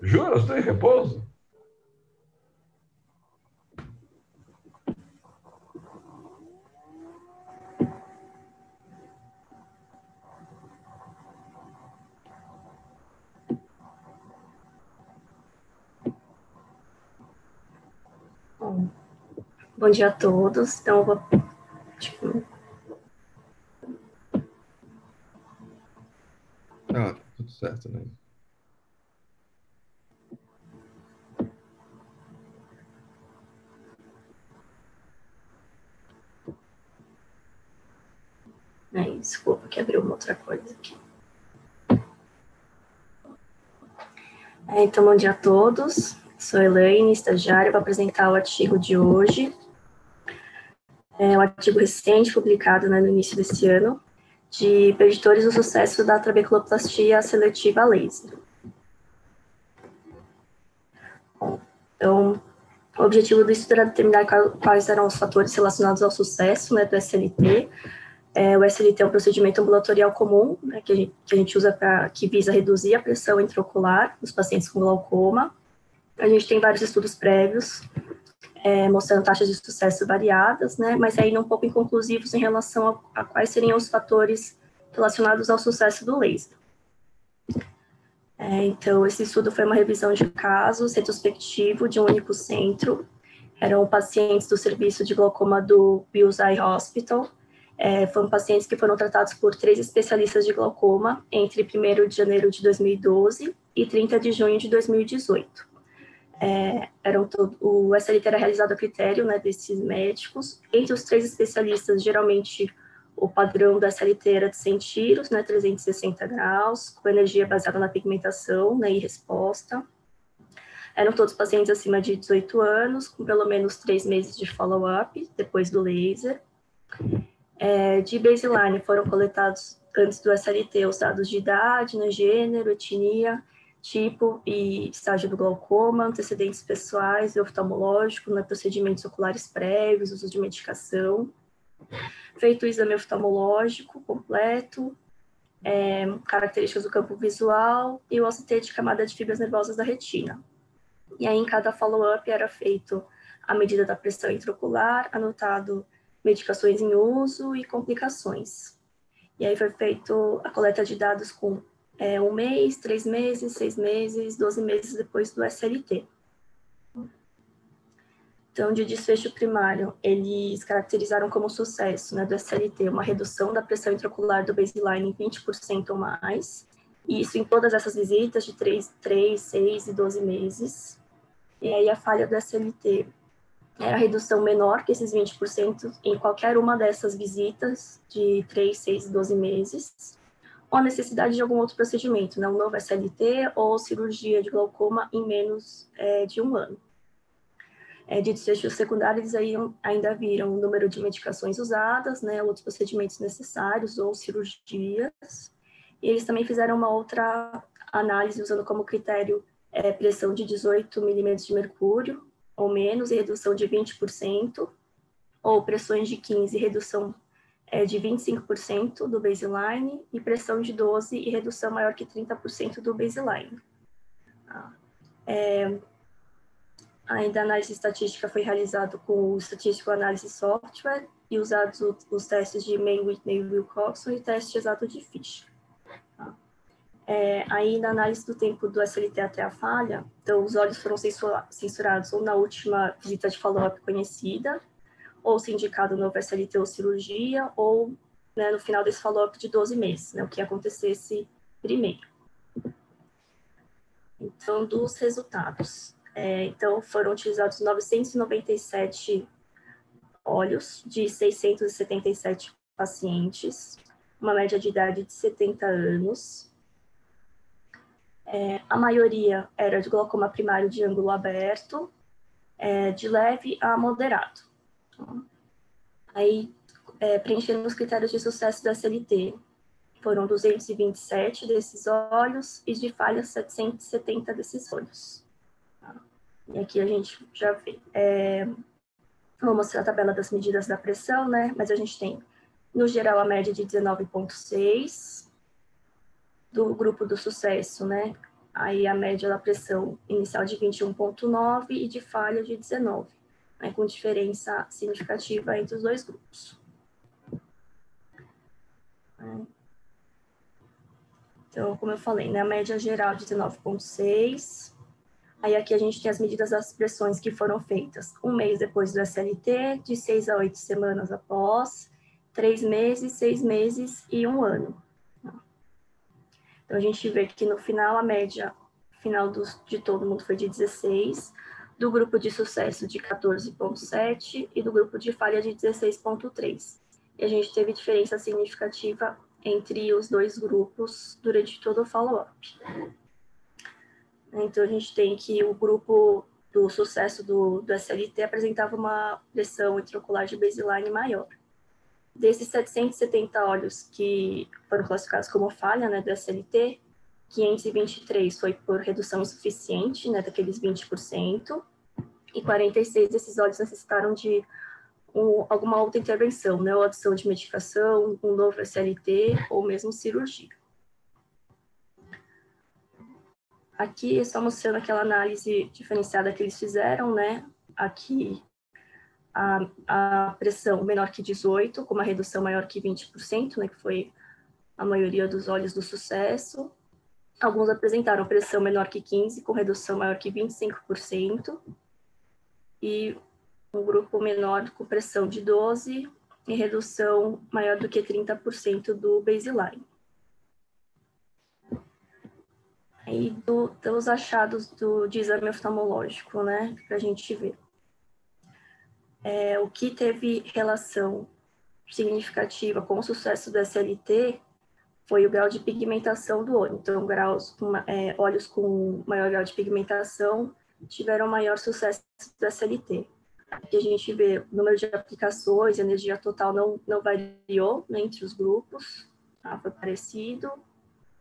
Jura? Você tem repouso? Bom dia a todos, então eu vou... tudo certo, né? Aí, desculpa que abriu uma outra coisa aqui. Então, bom dia a todos, sou Elaine, estagiária, vou apresentar o artigo de hoje. É um artigo recente, publicado no início desse ano, de preditores do sucesso da trabeculoplastia seletiva a laser. Então, o objetivo do estudo era determinar quais eram os fatores relacionados ao sucesso, né, do SLT. O SLT é um procedimento ambulatorial comum, né, que a gente usa que visa reduzir a pressão intraocular nos pacientes com glaucoma. A gente tem vários estudos prévios, mostrando taxas de sucesso variadas, né, mas ainda um pouco inconclusivos em relação a quais seriam os fatores relacionados ao sucesso do laser. Então, esse estudo foi uma revisão de casos, retrospectivo, de um único centro. Eram pacientes do serviço de glaucoma do Bill's Eye Hospital. Foram pacientes que foram tratados por 3 especialistas de glaucoma entre 1º de janeiro de 2012 e 30 de junho de 2018. O SLT era realizado a critério, né, desses médicos. Entre os 3 especialistas, geralmente o padrão da SLT era de 100 tiros, né, 360 graus, com energia baseada na pigmentação, né, e resposta. Eram todos pacientes acima de 18 anos, com pelo menos 3 meses de follow-up depois do laser. De baseline foram coletados antes do SLT os dados de idade, né, gênero, etnia, tipo e estágio do glaucoma, antecedentes pessoais e oftalmológicos, né, procedimentos oculares prévios, uso de medicação, feito o exame oftalmológico completo, características do campo visual e o OCT de camada de fibras nervosas da retina. E aí, em cada follow-up, era feito a medida da pressão intraocular, anotado medicações em uso e complicações. E aí foi feito a coleta de dados com 1 mês, 3 meses, 6 meses, 12 meses depois do SLT. Então, de desfecho primário, eles caracterizaram como sucesso, né, do SLT uma redução da pressão intraocular do baseline em 20% ou mais, e isso em todas essas visitas de 3, 6 e 12 meses. E aí a falha do SLT era a redução menor que esses 20% em qualquer uma dessas visitas de 3, 6 e 12 meses, ou a necessidade de algum outro procedimento, né, um novo SLT ou cirurgia de glaucoma em menos de 1 ano. de desfechos secundários, aí ainda viram o número de medicações usadas, né, outros procedimentos necessários ou cirurgias. E eles também fizeram uma outra análise usando como critério pressão de 18 milímetros de mercúrio ou menos e redução de 20%, ou pressões de 15 e redução de 25% do baseline, e pressão de 12 e redução maior que 30% do baseline. Ainda a análise estatística foi realizada com o Statistical Analysis Software e usados os testes de Mann-Whitney e Wilcoxon e o teste exato de Fischer. Aí na análise do tempo do SLT até a falha, então os olhos foram censurados ou na última visita de follow-up conhecida, ou se indicado novo SLT ou cirurgia, ou né, no final desse follow-up de 12 meses, né, o que acontecesse primeiro. Então, dos resultados. Então, foram utilizados 997 olhos de 677 pacientes, uma média de idade de 70 anos. A maioria era de glaucoma primário de ângulo aberto, de leve a moderado. Aí, preenchendo os critérios de sucesso da SLT, foram 227 desses olhos e de falha 770 desses olhos. E aqui a gente já vê. Vou mostrar a tabela das medidas da pressão, né? Mas a gente tem, no geral, a média de 19,6. Do grupo do sucesso, né? Aí a média da pressão inicial de 21,9 e de falha de 19, né? Com diferença significativa entre os dois grupos. Então, como eu falei, né? A média geral de 19,6. Aí aqui a gente tem as medidas das pressões que foram feitas um mês depois do SLT, de 6 a 8 semanas após, 3 meses, 6 meses e 1 ano. Então, a gente vê que no final, a média final de todo mundo foi de 16, do grupo de sucesso de 14,7 e do grupo de falha de 16,3. E a gente teve diferença significativa entre os dois grupos durante todo o follow-up. Então, a gente tem que o grupo do sucesso do SLT apresentava uma pressão intraocular de baseline maior. Desses 770 olhos que foram classificados como falha, né, do SLT, 523 foi por redução insuficiente, né, daqueles 20%, e 46 desses olhos necessitaram de alguma outra intervenção, né, ou adição de medicação, um novo SLT ou mesmo cirurgia. Aqui é só mostrando aquela análise diferenciada que eles fizeram, né, aqui. A pressão menor que 18, com uma redução maior que 20%, né, que foi a maioria dos olhos do sucesso. Alguns apresentaram pressão menor que 15, com redução maior que 25%. E um grupo menor com pressão de 12 e redução maior do que 30% do baseline. E dos achados de exame oftalmológico, né, para a gente ver. O que teve relação significativa com o sucesso do SLT foi o grau de pigmentação do olho. Então, olhos com maior grau de pigmentação tiveram maior sucesso do SLT. Aqui a gente vê o número de aplicações, a energia total não variou, né, entre os grupos, tá? Foi parecido.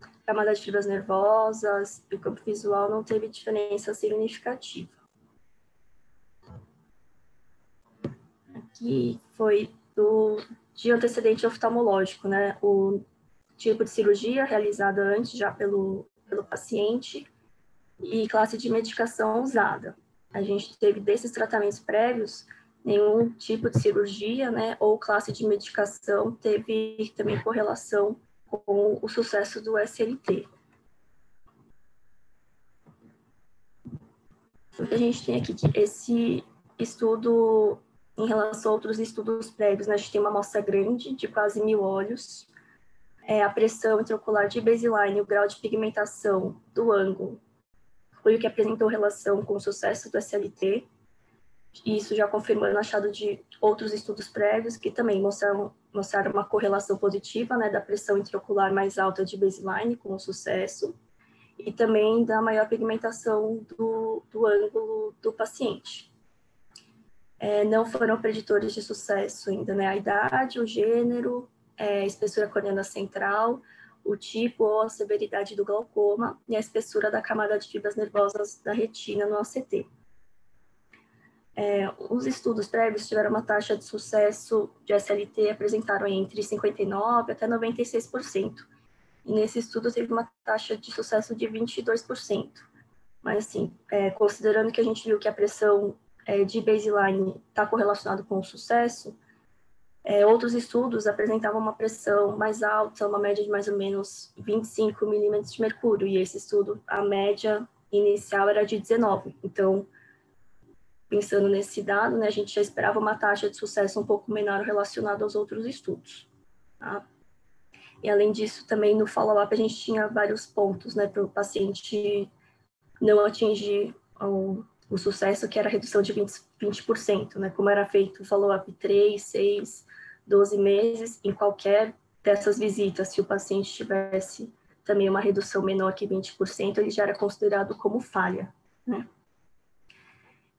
A camada de fibras nervosas e o campo visual não teve diferença significativa. Que foi de antecedente oftalmológico, né? O tipo de cirurgia realizada antes já pelo paciente e classe de medicação usada. A gente teve desses tratamentos prévios, nenhum tipo de cirurgia, né? Ou classe de medicação teve também correlação com o sucesso do SLT. O que a gente tem aqui, que esse estudo... Em relação a outros estudos prévios, né, a gente tem uma amostra grande de quase 1.000 olhos. A pressão intraocular de baseline, o grau de pigmentação do ângulo, foi o que apresentou relação com o sucesso do SLT. Isso já confirmando o achado de outros estudos prévios, que também mostraram uma correlação positiva, né, da pressão intraocular mais alta de baseline com o sucesso, e também da maior pigmentação do ângulo do paciente. não foram preditores de sucesso ainda, né? A idade, o gênero, a espessura corneana central, o tipo ou a severidade do glaucoma e a espessura da camada de fibras nervosas da retina no OCT. Os estudos prévios tiveram uma taxa de sucesso de SLT, apresentaram entre 59% até 96%. E nesse estudo teve uma taxa de sucesso de 22%. Mas assim, considerando que a gente viu que a pressão de baseline está correlacionada com o sucesso, outros estudos apresentavam uma pressão mais alta, uma média de mais ou menos 25 milímetros de mercúrio, e esse estudo, a média inicial era de 19. Então, pensando nesse dado, né, a gente já esperava uma taxa de sucesso um pouco menor relacionada aos outros estudos. Tá? E além disso, também no follow-up a gente tinha vários pontos, né, para o paciente não atingir o sucesso, que era a redução de 20%, né, como era feito o follow-up 3, 6, 12 meses, em qualquer dessas visitas, se o paciente tivesse também uma redução menor que 20%, ele já era considerado como falha, né.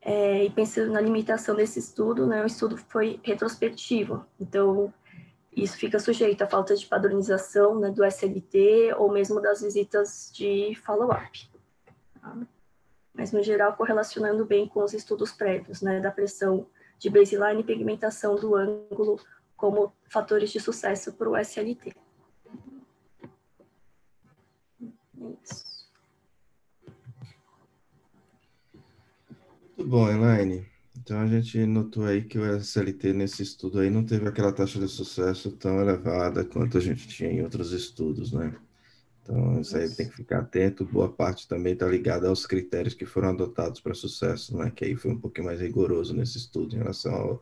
E pensando na limitação desse estudo, né, o estudo foi retrospectivo, então isso fica sujeito à falta de padronização, né, do SLT ou mesmo das visitas de follow-up. Tá? Mas no geral correlacionando bem com os estudos prévios, né, da pressão de baseline e pigmentação do ângulo como fatores de sucesso para o SLT. Isso. Muito bom, Elaine. Então a gente notou aí que o SLT nesse estudo aí não teve aquela taxa de sucesso tão elevada quanto a gente tinha em outros estudos, né? Então, isso aí tem que ficar atento. Boa parte também está ligada aos critérios que foram adotados para sucesso, né? Que aí foi um pouquinho mais rigoroso nesse estudo em relação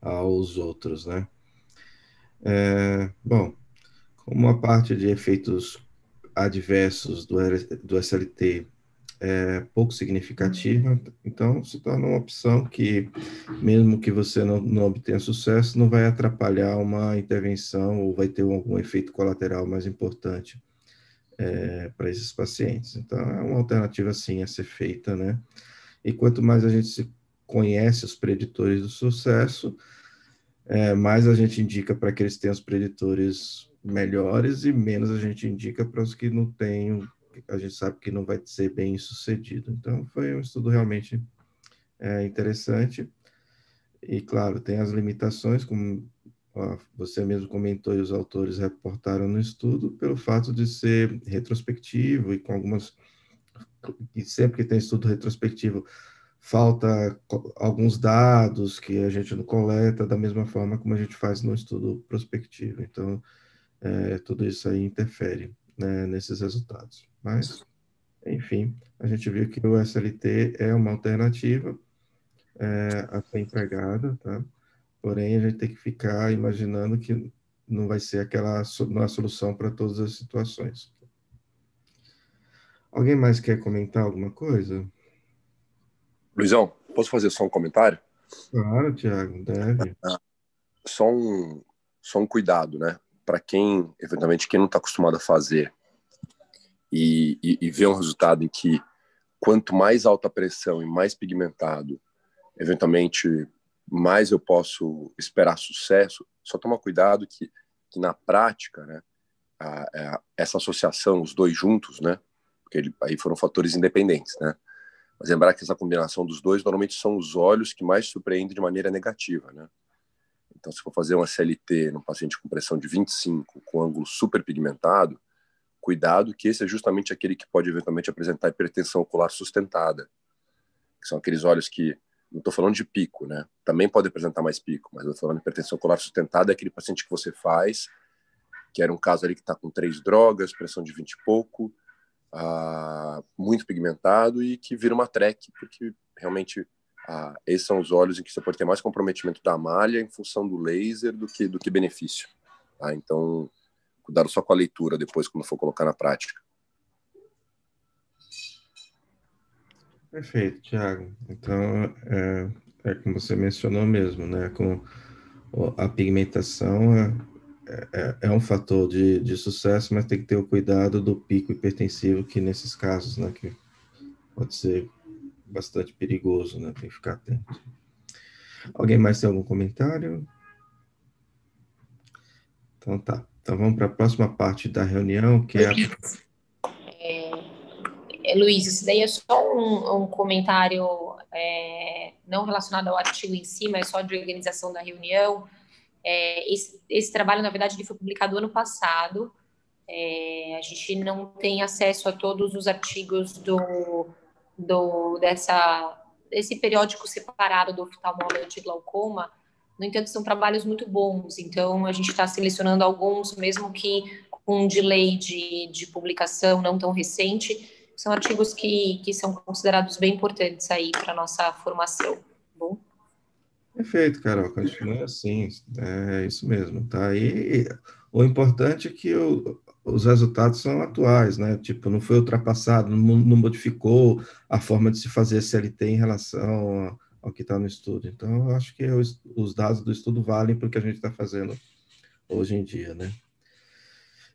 aos outros, né? Bom, como a parte de efeitos adversos do SLT é pouco significativa, então se torna uma opção que, mesmo que você não obtenha sucesso, não vai atrapalhar uma intervenção ou vai ter algum efeito colateral mais importante para esses pacientes. Então, é uma alternativa, sim, a ser feita, né? E quanto mais a gente conhece os preditores do sucesso, mais a gente indica para que eles tenham os preditores melhores e menos a gente indica para os que não têm, a gente sabe que não vai ser bem sucedido. Então, foi um estudo realmente interessante. E, claro, tem as limitações, como você mesmo comentou e os autores reportaram no estudo, pelo fato de ser retrospectivo e com algumas... E sempre que tem estudo retrospectivo, falta alguns dados que a gente não coleta da mesma forma como a gente faz no estudo prospectivo. Então, tudo isso aí interfere, né, nesses resultados. Mas, enfim, a gente viu que o SLT é uma alternativa a ser empregada, tá? Porém, a gente tem que ficar imaginando que não vai ser aquela não é solução para todas as situações. Alguém mais quer comentar alguma coisa? Luizão, posso fazer só um comentário? Claro, Thiago, deve. Só um cuidado, né? Para quem, eventualmente, quem não está acostumado a fazer e ver um resultado em que quanto mais alta a pressão e mais pigmentado, eventualmente... mais eu posso esperar sucesso, só tomar cuidado que na prática, né, essa associação, os dois juntos, né, porque aí foram fatores independentes, né, mas lembrar que essa combinação dos dois normalmente são os olhos que mais surpreendem de maneira negativa, né, então se for fazer um SLT num paciente com pressão de 25, com ângulo super pigmentado, cuidado que esse é justamente aquele que pode eventualmente apresentar hipertensão ocular sustentada, que são aqueles olhos que... Não estou falando de pico, né? Também pode apresentar mais pico, mas eu estou falando de hipertensão ocular sustentada, é aquele paciente que você faz, que era um caso ali que está com 3 drogas, pressão de 20 e pouco, muito pigmentado e que vira uma track, porque realmente esses são os olhos em que você pode ter mais comprometimento da malha em função do laser do que benefício. Tá? Então, cuidado só com a leitura depois, quando for colocar na prática. Perfeito, Thiago. Então, é como você mencionou mesmo, né? Com a pigmentação é um fator de sucesso, mas tem que ter o cuidado do pico hipertensivo, que nesses casos, né? Que pode ser bastante perigoso, né? Tem que ficar atento. Alguém mais tem algum comentário? Então tá. Então vamos para a próxima parte da reunião, que é a... Luiz, isso daí é só um comentário não relacionado ao artigo em si, mas só de organização da reunião. Esse trabalho, na verdade, ele foi publicado ano passado. A gente não tem acesso a todos os artigos desse periódico separado do oftalmólogo de glaucoma. No entanto, são trabalhos muito bons, então a gente está selecionando alguns, mesmo que com um delay de publicação não tão recente. São artigos que são considerados bem importantes aí para a nossa formação, bom? Perfeito, Carol, continua assim, é isso mesmo, tá? E o importante é que os resultados são atuais, né? Tipo, não foi ultrapassado, não modificou a forma de se fazer SLT em relação ao que está no estudo. Então, eu acho que os dados do estudo valem para o que a gente está fazendo hoje em dia, né?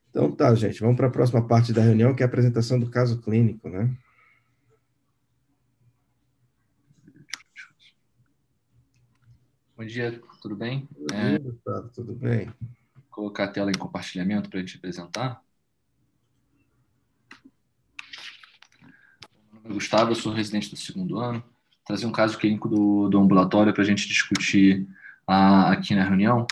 Então tá, gente, vamos para a próxima parte da reunião, que é a apresentação do caso clínico, né? Bom dia, tudo bem? Bom dia, Gustavo, tudo bem? Vou colocar a tela em compartilhamento para a gente apresentar. Meu nome é Gustavo, eu sou residente do 2º ano. Trazer um caso clínico do ambulatório para a gente discutir aqui na reunião.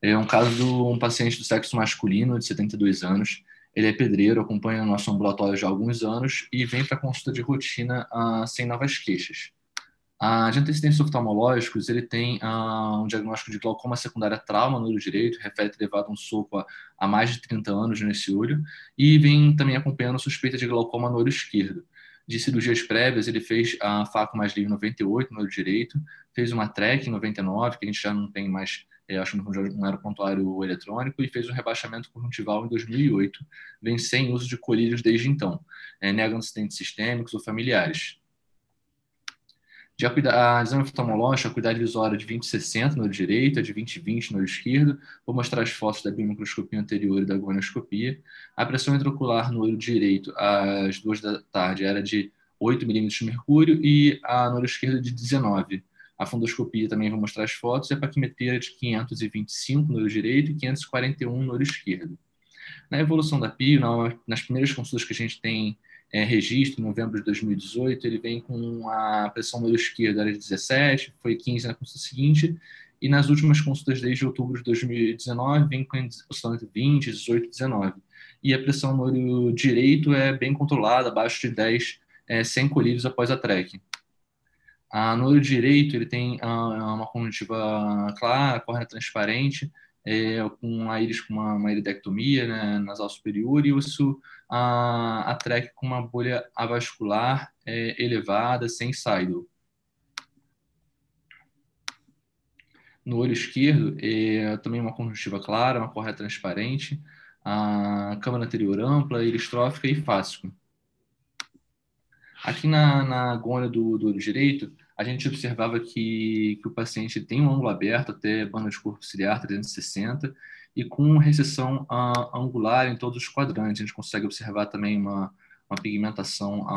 É um caso de um paciente do sexo masculino, de 72 anos. Ele é pedreiro, acompanha o nosso ambulatório já há alguns anos e vem para consulta de rotina sem novas queixas. De antecedentes oftalmológicos, ele tem um diagnóstico de glaucoma secundária trauma no olho direito, refere ter levado um soco há mais de 30 anos nesse olho, e vem também acompanhando suspeita de glaucoma no olho esquerdo. De cirurgias prévias, ele fez a faco mais livre em 98 no olho direito, fez uma TREC em 99, que a gente já não tem mais, acho que não era pontuário eletrônico, e fez um rebaixamento conjuntival em 2008, vem sem uso de colírios desde então, nega antecedentes sistêmicos ou familiares. De a exame oftalmológico, a acuidade visória de 20/60 no olho direito, a de 20/20 no olho esquerdo. Vou mostrar as fotos da biomicroscopia anterior e da gonioscopia. A pressão intraocular no olho direito, às 14h era de 8 milímetros de mercúrio e a no olho esquerdo de 19. A fundoscopia também vou mostrar as fotos. E a paquimetria de 525 no olho direito e 541 no olho esquerdo. Na evolução da PIO, nas primeiras consultas que a gente tem registro, em novembro de 2018, ele vem com a pressão no olho esquerdo, era de 17, foi 15 na consulta seguinte, e nas últimas consultas desde outubro de 2019, vem com oscilando entre 20, 18, 19. E a pressão no olho direito é bem controlada, abaixo de 10, sem colírios após a TREC. No olho direito, ele tem uma conjuntiva clara, córnea transparente, com a íris com uma iridectomia, né, nasal superior, e isso a TREC com uma bolha avascular elevada, sem saído. No olho esquerdo, também uma conjuntiva clara, uma córnea transparente, a câmara anterior ampla, íris trófica e fáscico. Aqui na gônia do olho direito, a gente observava que o paciente tem um ângulo aberto até banda de corpo ciliar 360 e com recessão angular em todos os quadrantes. A gente consegue observar também uma pigmentação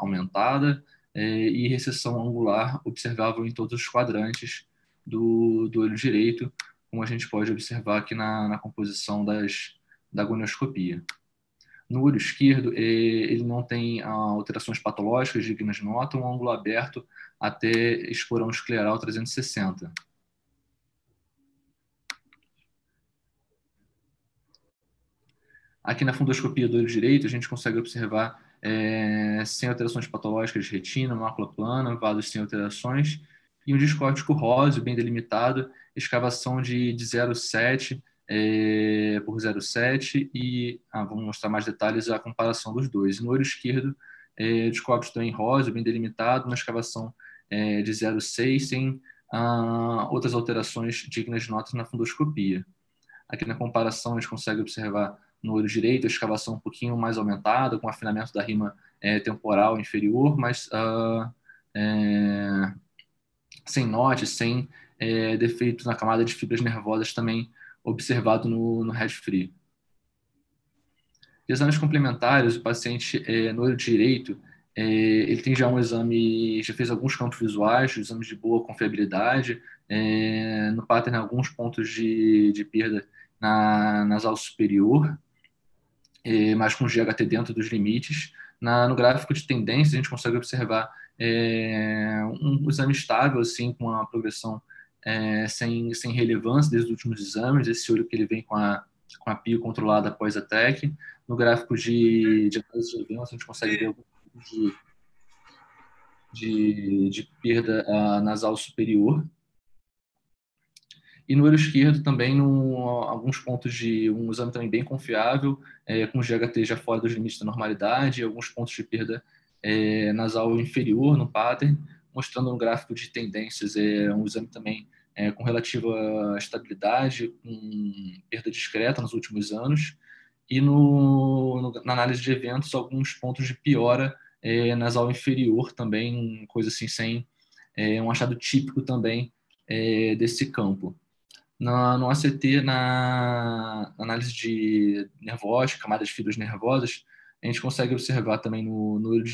aumentada e recessão angular observável em todos os quadrantes do olho direito, como a gente pode observar aqui na composição da gonioscopia. No olho esquerdo, ele não tem alterações patológicas dignas de nota, um ângulo aberto até esporão escleral 360. Aqui na fundoscopia do olho direito, a gente consegue observar sem alterações patológicas de retina, mácula plana, vasos sem alterações, e um disco óptico róseo bem delimitado, escavação de 0,7 por 0,7 e vamos mostrar mais detalhes a comparação dos dois. No olho esquerdo, disco óptico também róseo, bem delimitado, uma escavação de 0,6 sem outras alterações dignas de notas na fundoscopia. Aqui na comparação a gente consegue observar no olho direito a escavação um pouquinho mais aumentada, com afinamento da rima temporal inferior, mas sem notes, sem defeitos na camada de fibras nervosas também observado no head-free. Exames complementares, o paciente no olho direito, ele tem já um exame, já fez alguns campos visuais, exames de boa confiabilidade, no pattern alguns pontos de perda na nasal superior, mas com GHT dentro dos limites. No gráfico de tendência, a gente consegue observar um exame estável, assim, com uma progressão sem relevância desde os últimos exames, esse olho que ele vem com a PIO controlada após a TEC. No gráfico de análise de relevância, a gente consegue ver algum tipo de perda nasal superior. E no olho esquerdo também, alguns pontos de um exame também bem confiável, com GHT já fora dos limites da normalidade, e alguns pontos de perda nasal inferior no pattern, mostrando um gráfico de tendências, um exame também com relativa estabilidade, com perda discreta nos últimos anos, e na análise de eventos, alguns pontos de piora nasal inferior também, coisa assim, sem um achado típico também desse campo. No ACT, na análise de nervose, camadas de fibras nervosas, a gente consegue observar também no olho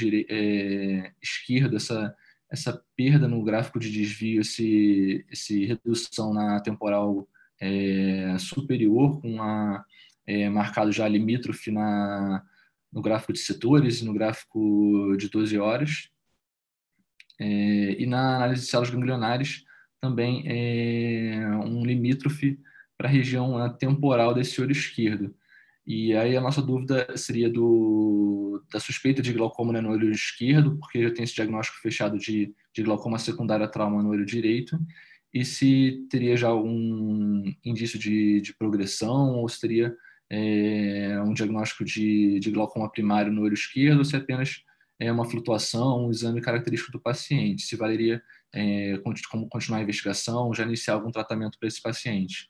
esquerdo essa perda no gráfico de desvio, esse redução na temporal superior, com marcado já limítrofe no gráfico de setores e no gráfico de 12 horas. E na análise de células ganglionares, também um limítrofe para a região temporal desse olho esquerdo. E aí a nossa dúvida seria da suspeita de glaucoma, né, no olho esquerdo, porque já tem esse diagnóstico fechado de glaucoma secundário a trauma no olho direito, e se teria já algum indício de progressão, ou se teria um diagnóstico de glaucoma primário no olho esquerdo, ou se apenas uma flutuação, um exame característico do paciente, se valeria como continuar a investigação, já iniciar algum tratamento para esse paciente.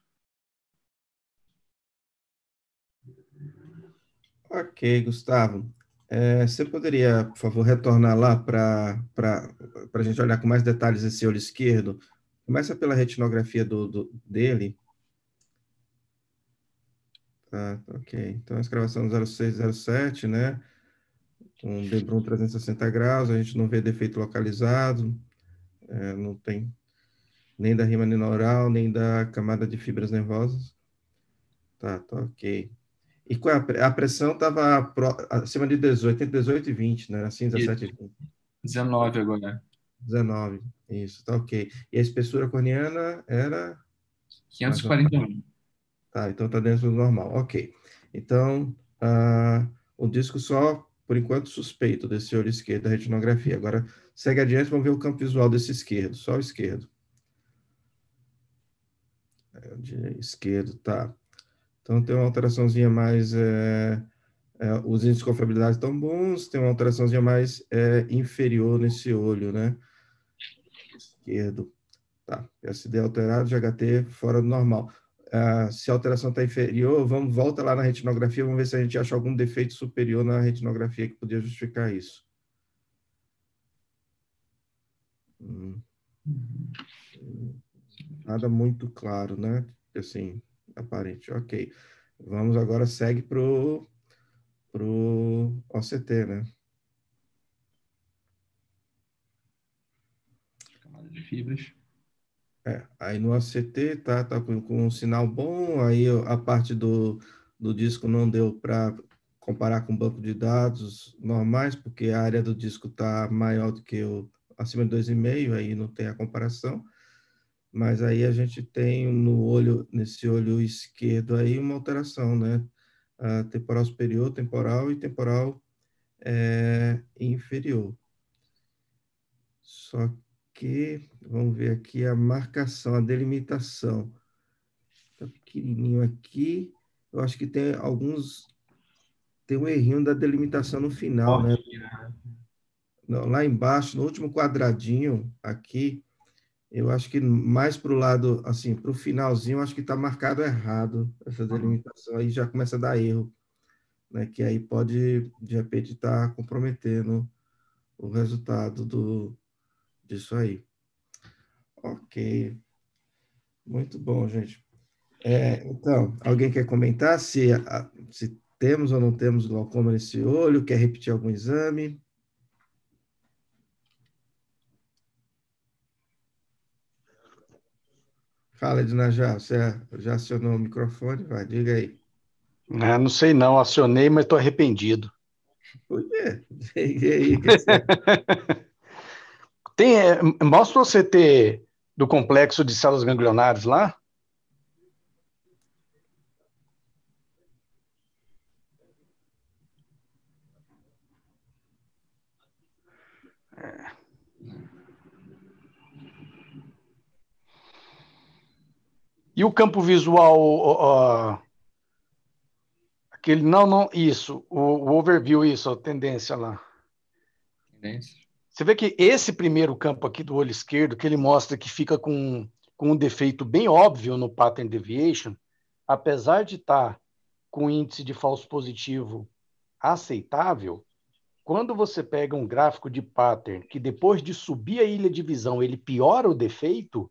Ok, Gustavo. Você poderia, por favor, retornar lá para a gente olhar com mais detalhes esse olho esquerdo? Começa pela retinografia dele. Tá, ok. Então, a escravação 0607, né? Com Debrum 360 graus, a gente não vê defeito localizado, não tem nem da rima neural, nem da camada de fibras nervosas. Tá ok. E qual a pressão estava acima de 18, entre 18 e 20, né? Assim, 17 e 20. 19 agora. 19, isso, tá ok. E a espessura corneana era? 541. Tá, então tá dentro do normal, ok. Então, o disco só, por enquanto, suspeito desse olho esquerdo da retinografia. Agora, segue adiante, vamos ver o campo visual desse esquerdo, só o esquerdo. Esquerdo, tá. Então, tem uma alteraçãozinha mais... os índices de confiabilidade estão bons, tem uma alteraçãozinha mais inferior nesse olho, né? Esquerdo. Tá. PSD alterado, GHT fora do normal. Se a alteração está inferior, vamos volta lá na retinografia, vamos ver se a gente acha algum defeito superior na retinografia que podia justificar isso. Nada muito claro, né? Assim... aparente, ok. Vamos agora, segue para o OCT, né? Camada de fibras. Aí no OCT tá com um sinal bom, aí a parte do disco não deu para comparar com o banco de dados normais, porque a área do disco tá maior do que acima de 2,5, aí não tem a comparação. Mas aí a gente tem nesse olho esquerdo aí uma alteração, né? Temporal superior, temporal e temporal inferior. Só que, vamos ver aqui a marcação, a delimitação. Tá pequenininho aqui. Eu acho que tem tem um errinho da delimitação no final, né? Não, lá embaixo, no último quadradinho aqui, eu acho que mais para o lado, assim, para o finalzinho, eu acho que está marcado errado essa delimitação. Aí já começa a dar erro, né? Que aí pode, de repente, estar comprometendo o resultado disso aí. Ok. Muito bom, gente. Então, alguém quer comentar se temos ou não temos glaucoma nesse olho? Quer repetir algum exame? Fala, Dinajá, você já acionou o microfone? Vai, diga aí. Não sei não, acionei, mas estou arrependido. Por quê? E aí, mostra o CT do complexo de células ganglionares lá. E o campo visual, aquele, isso, o overview, isso, a tendência lá. Tendência. Você vê que esse primeiro campo aqui do olho esquerdo, que ele mostra que fica com um defeito bem óbvio no pattern deviation, apesar de estar com índice de falso positivo aceitável, quando você pega um gráfico de pattern que depois de subir a ilha de visão ele piora o defeito,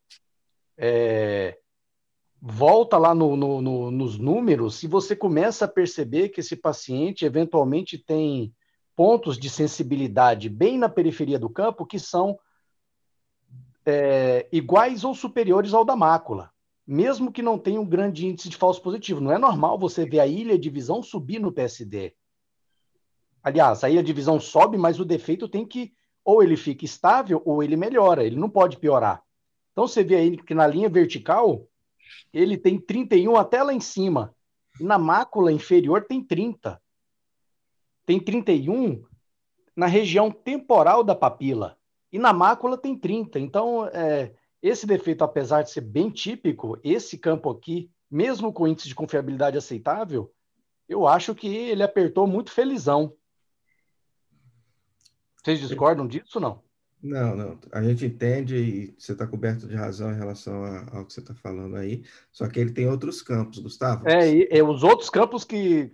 volta lá nos números, e você começa a perceber que esse paciente eventualmente tem pontos de sensibilidade bem na periferia do campo que são iguais ou superiores ao da mácula, mesmo que não tenha um grande índice de falso positivo. Não é normal você ver a ilha de visão subir no PSD. Aliás, a ilha de visão sobe, mas o defeito tem que, ou ele fica estável ou ele melhora, ele não pode piorar. Então você vê aí que na linha vertical ele tem 31 até lá em cima. E na mácula inferior tem 30. Tem 31 na região temporal da papila. E na mácula tem 30. Então, esse defeito, apesar de ser bem típico, esse campo aqui, mesmo com índice de confiabilidade aceitável, eu acho que ele apertou muito felizão. Vocês discordam disso ou não? Não, não. A gente entende e você está coberto de razão em relação ao que você está falando aí. Só que ele tem outros campos, Gustavo. E os outros campos que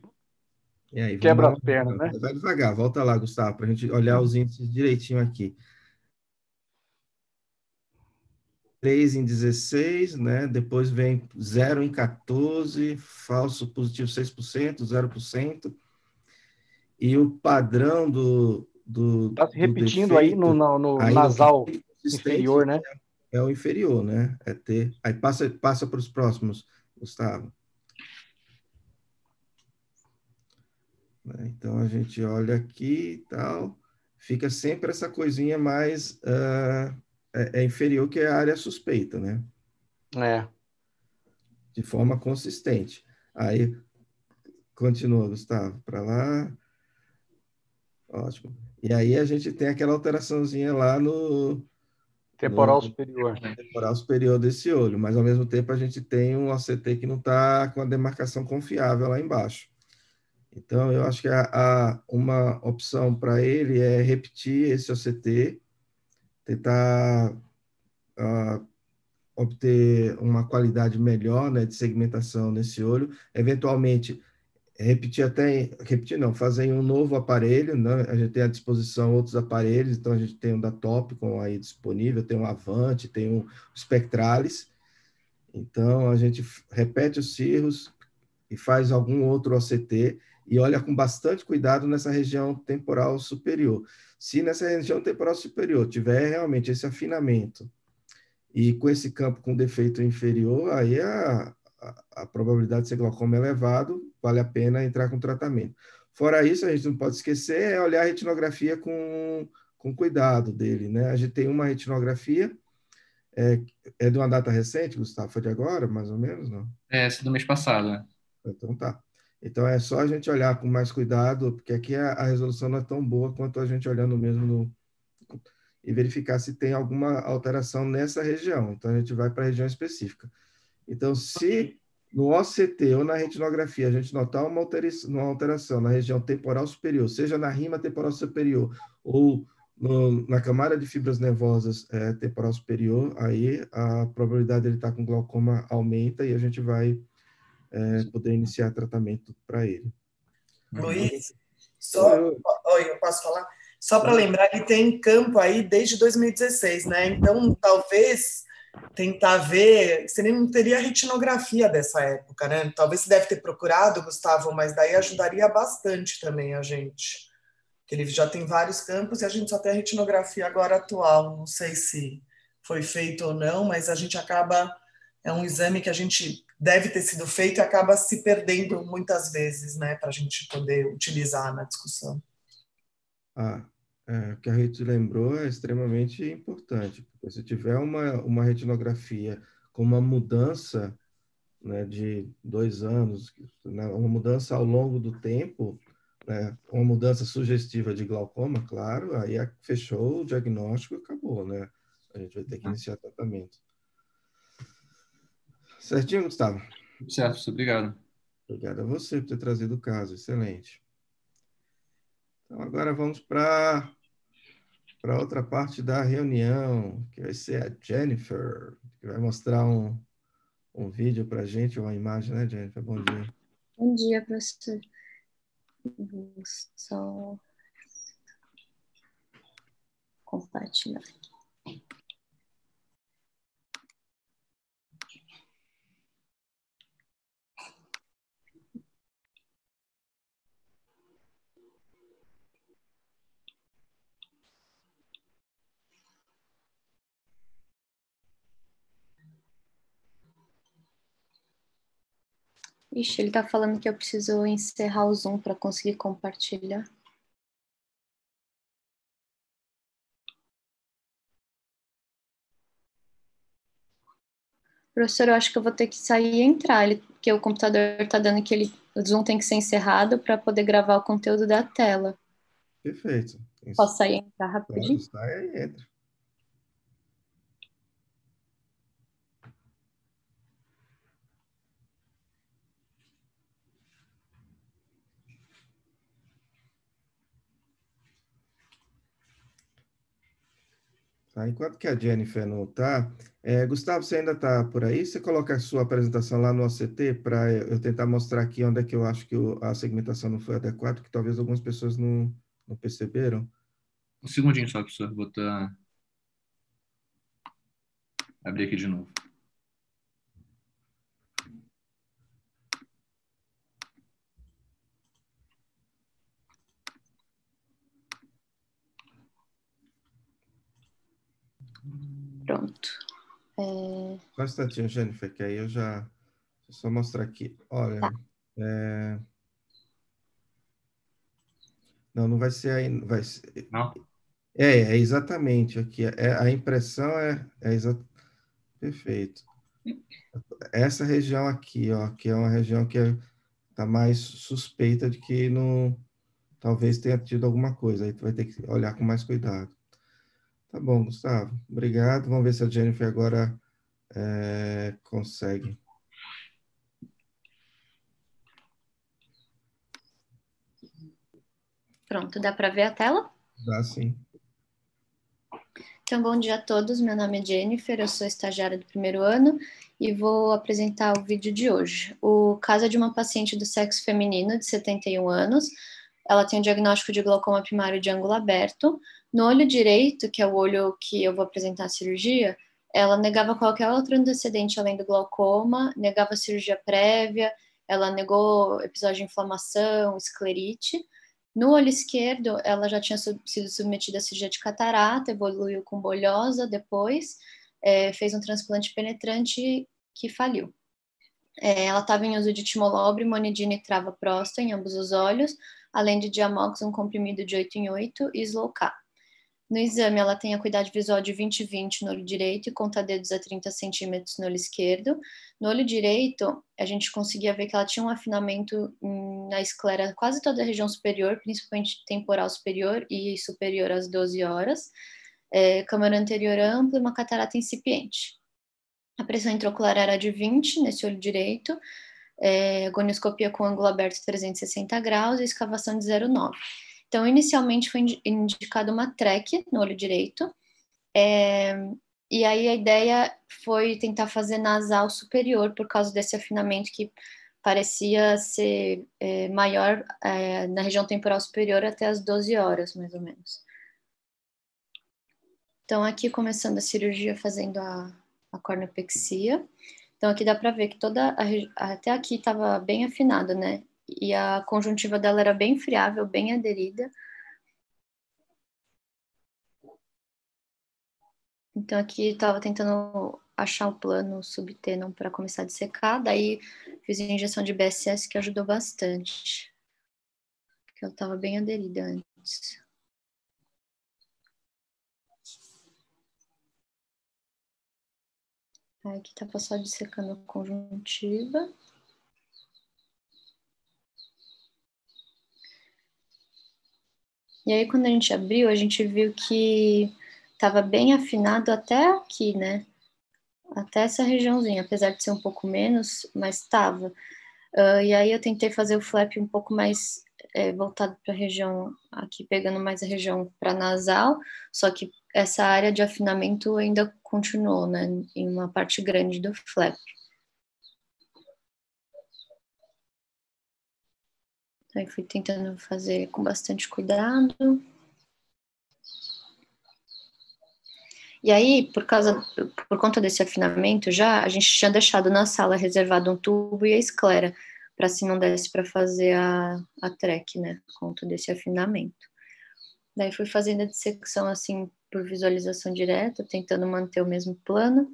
quebram as pernas, né? Vai devagar. Volta lá, Gustavo, para a gente olhar os índices direitinho aqui. 3 em 16, né? Depois vem 0 em 14, falso positivo 6%, 0%. E o padrão do... Está se repetindo defeito, aí no nasal inferior, né? É o inferior, né? Aí passa para os próximos, Gustavo. Então a gente olha aqui e tal. Fica sempre essa coisinha mais... inferior, que é a área suspeita, né? De forma consistente. Aí, continua, Gustavo, para lá. Ótimo. E aí a gente tem aquela alteraçãozinha lá no... Temporal superior. Temporal superior desse olho, mas ao mesmo tempo a gente tem um OCT que não está com a demarcação confiável lá embaixo. Então, eu acho que uma opção para ele é repetir esse OCT, tentar obter uma qualidade melhor, né, de segmentação nesse olho, eventualmente fazer um novo aparelho, né? A gente tem à disposição outros aparelhos, então a gente tem um da Topcon aí disponível, tem um Avanti, tem um Spectralis, então a gente repete os Cirrus e faz algum outro OCT e olha com bastante cuidado nessa região temporal superior. Se nessa região temporal superior tiver realmente esse afinamento e com esse campo com defeito inferior, aí a probabilidade de ser glaucoma elevado, vale a pena entrar com tratamento. Fora isso, a gente não pode esquecer, olhar a retinografia com cuidado dele, né? A gente tem uma retinografia, é de uma data recente, Gustavo, foi de agora, mais ou menos, não? Essa do mês passado, né? Então tá. Então, é só a gente olhar com mais cuidado, porque aqui a resolução não é tão boa quanto a gente olhando mesmo e verificar se tem alguma alteração nessa região. Então, a gente vai para a região específica. Então, se no OCT ou na retinografia a gente notar uma alteração na região temporal superior, seja na rima temporal superior ou na camada de fibras nervosas temporal superior, aí a probabilidade dele estar com glaucoma aumenta e a gente vai... poder iniciar tratamento para ele. Luiz, eu posso falar? Só para lembrar que tem campo aí desde 2016, né? Então, talvez tentar ver, você nem não teria a retinografia dessa época, né? Talvez você deve ter procurado, Gustavo, mas daí ajudaria bastante também a gente. Porque ele já tem vários campos e a gente só tem a retinografia agora atual. Não sei se foi feito ou não, mas a gente acaba... é um exame que a gente deve ter sido feito e acaba se perdendo muitas vezes, né, para a gente poder utilizar na discussão. Ah, é, o que a Rita lembrou é extremamente importante, porque se tiver uma retinografia com uma mudança, né, de 2 anos, né, uma mudança ao longo do tempo, né, uma mudança sugestiva de glaucoma, claro, aí fechou o diagnóstico e acabou, né? A gente vai ter que iniciar tratamento. Certinho, Gustavo? Certo, obrigado. Obrigado a você por ter trazido o caso, excelente. Então, agora vamos para outra parte da reunião, que vai ser a Jennifer, que vai mostrar um vídeo para a gente, uma imagem, né, Jennifer? Bom dia. Bom dia, professor. Vou só compartilhar. Ixi, ele tá falando que eu preciso encerrar o Zoom para conseguir compartilhar. Professor, eu acho que eu vou ter que sair e entrar, porque o computador tá dando que o Zoom tem que ser encerrado para poder gravar o conteúdo da tela. Perfeito. Posso sair e entrar rapidinho? Pode, sai e entra. Tá, enquanto que a Jennifer não está, Gustavo, você ainda está por aí? Você coloca a sua apresentação lá no OCT para eu tentar mostrar aqui onde é que eu acho que a segmentação não foi adequada, que talvez algumas pessoas não perceberam. Um segundinho só, professor. Vou abrir aqui de novo. Pronto. Só um instantinho, Jennifer, que aí eu já... Deixa eu só mostrar aqui. Olha, tá. Não vai ser aí... Vai ser... Não? É exatamente aqui. A impressão é exatamente... Perfeito. Essa região aqui, ó, que é uma região que está mais suspeita de que não... Talvez tenha tido alguma coisa. Aí tu vai ter que olhar com mais cuidado. Tá bom, Gustavo. Obrigado. Vamos ver se a Jennifer agora consegue. Pronto, dá para ver a tela? Dá, sim. Então, bom dia a todos. Meu nome é Jennifer, eu sou estagiária do 1º ano e vou apresentar o vídeo de hoje. O caso é de uma paciente do sexo feminino de 71 anos. Ela tem um diagnóstico de glaucoma primário de ângulo aberto. No olho direito, que é o olho que eu vou apresentar a cirurgia, ela negava qualquer outro antecedente além do glaucoma, negava cirurgia prévia, ela negou episódio de inflamação, esclerite. No olho esquerdo, ela já tinha sido submetida a cirurgia de catarata, evoluiu com bolhosa depois, fez um transplante penetrante que faliu. Ela estava em uso de timolol, monidina e trava-prosta em ambos os olhos, além de diamox, um comprimido de 8 em 8 e Slow-K. No exame, ela tem acuidade visual de 20/20 no olho direito e conta dedos a 30 centímetros no olho esquerdo. No olho direito, a gente conseguia ver que ela tinha um afinamento na esclera, quase toda a região superior, principalmente temporal superior e superior às 12 horas. Câmara anterior ampla e uma catarata incipiente. A pressão intraocular era de 20 nesse olho direito. Gonioscopia com ângulo aberto 360 graus e escavação de 0,9. Então, inicialmente foi indicado uma TREC no olho direito, e aí a ideia foi tentar fazer nasal superior por causa desse afinamento que parecia ser maior na região temporal superior até as 12 horas, mais ou menos. Então, aqui começando a cirurgia fazendo a corneopexia. Então, aqui dá para ver que até aqui estava bem afinado, né? E a conjuntiva dela era bem friável, bem aderida. Então, aqui estava tentando achar um plano subtênon para começar a dissecar, daí fiz a injeção de BSS que ajudou bastante, porque eu estava bem aderida antes. Aqui estava só dissecando a conjuntiva. E aí quando a gente abriu, a gente viu que estava bem afinado até aqui, né? Até essa regiãozinha, apesar de ser um pouco menos, mas estava. E aí eu tentei fazer o flap um pouco mais voltado para a região, aqui pegando mais a região para nasal, só que essa área de afinamento ainda continuou, né? Em uma parte grande do flap. Aí fui tentando fazer com bastante cuidado. E aí, por conta desse afinamento, a gente tinha deixado na sala reservado um tubo e a esclera, para se não desse para fazer a track, né? Por conta desse afinamento. Daí fui fazendo a dissecção assim, por visualização direta, tentando manter o mesmo plano,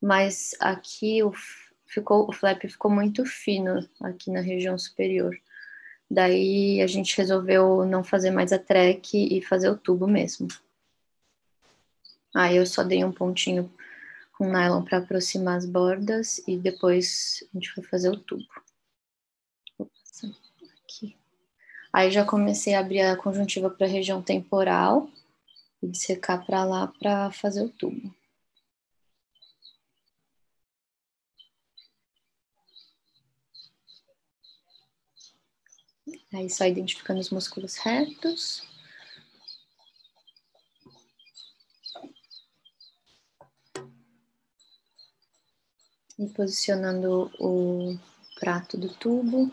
mas aqui o flap ficou muito fino, aqui na região superior. Daí a gente resolveu não fazer mais a track e fazer o tubo mesmo. Aí eu só dei um pontinho com nylon para aproximar as bordas e depois a gente foi fazer o tubo. Vou passar aqui. Aí já comecei a abrir a conjuntiva para a região temporal e dissecar para lá para fazer o tubo. Aí só identificando os músculos retos. E posicionando o prato do tubo.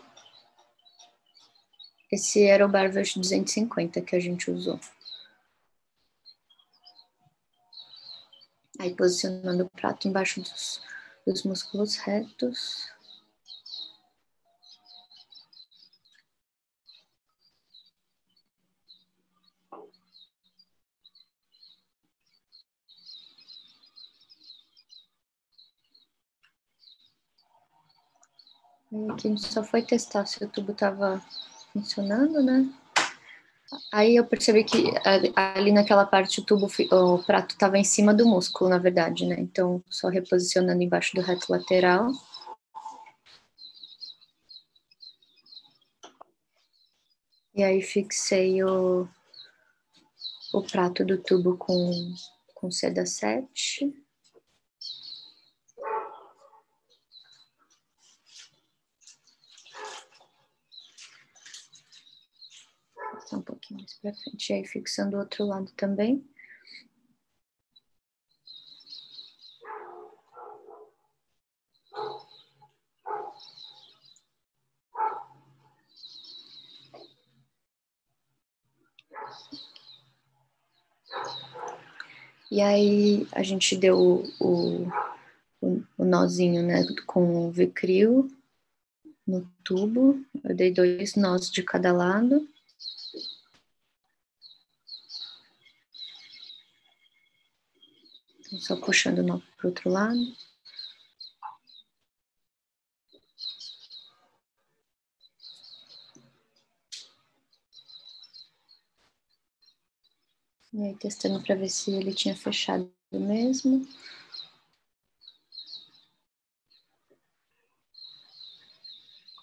Esse era o Barvert 250 que a gente usou. Aí posicionando o prato embaixo dos músculos retos. Aqui a gente só foi testar se o tubo estava funcionando, né? Aí eu percebi que ali naquela parte o prato estava em cima do músculo, na verdade, né? Então, só reposicionando embaixo do reto lateral. E aí fixei o prato do tubo com seda 7. Um pouquinho mais para frente, e aí fixando o outro lado também. E aí a gente deu o nozinho, né, com o Vicryl no tubo. Eu dei 2 nós de cada lado. Só puxando o nó para o outro lado. E aí testando para ver se ele tinha fechado mesmo.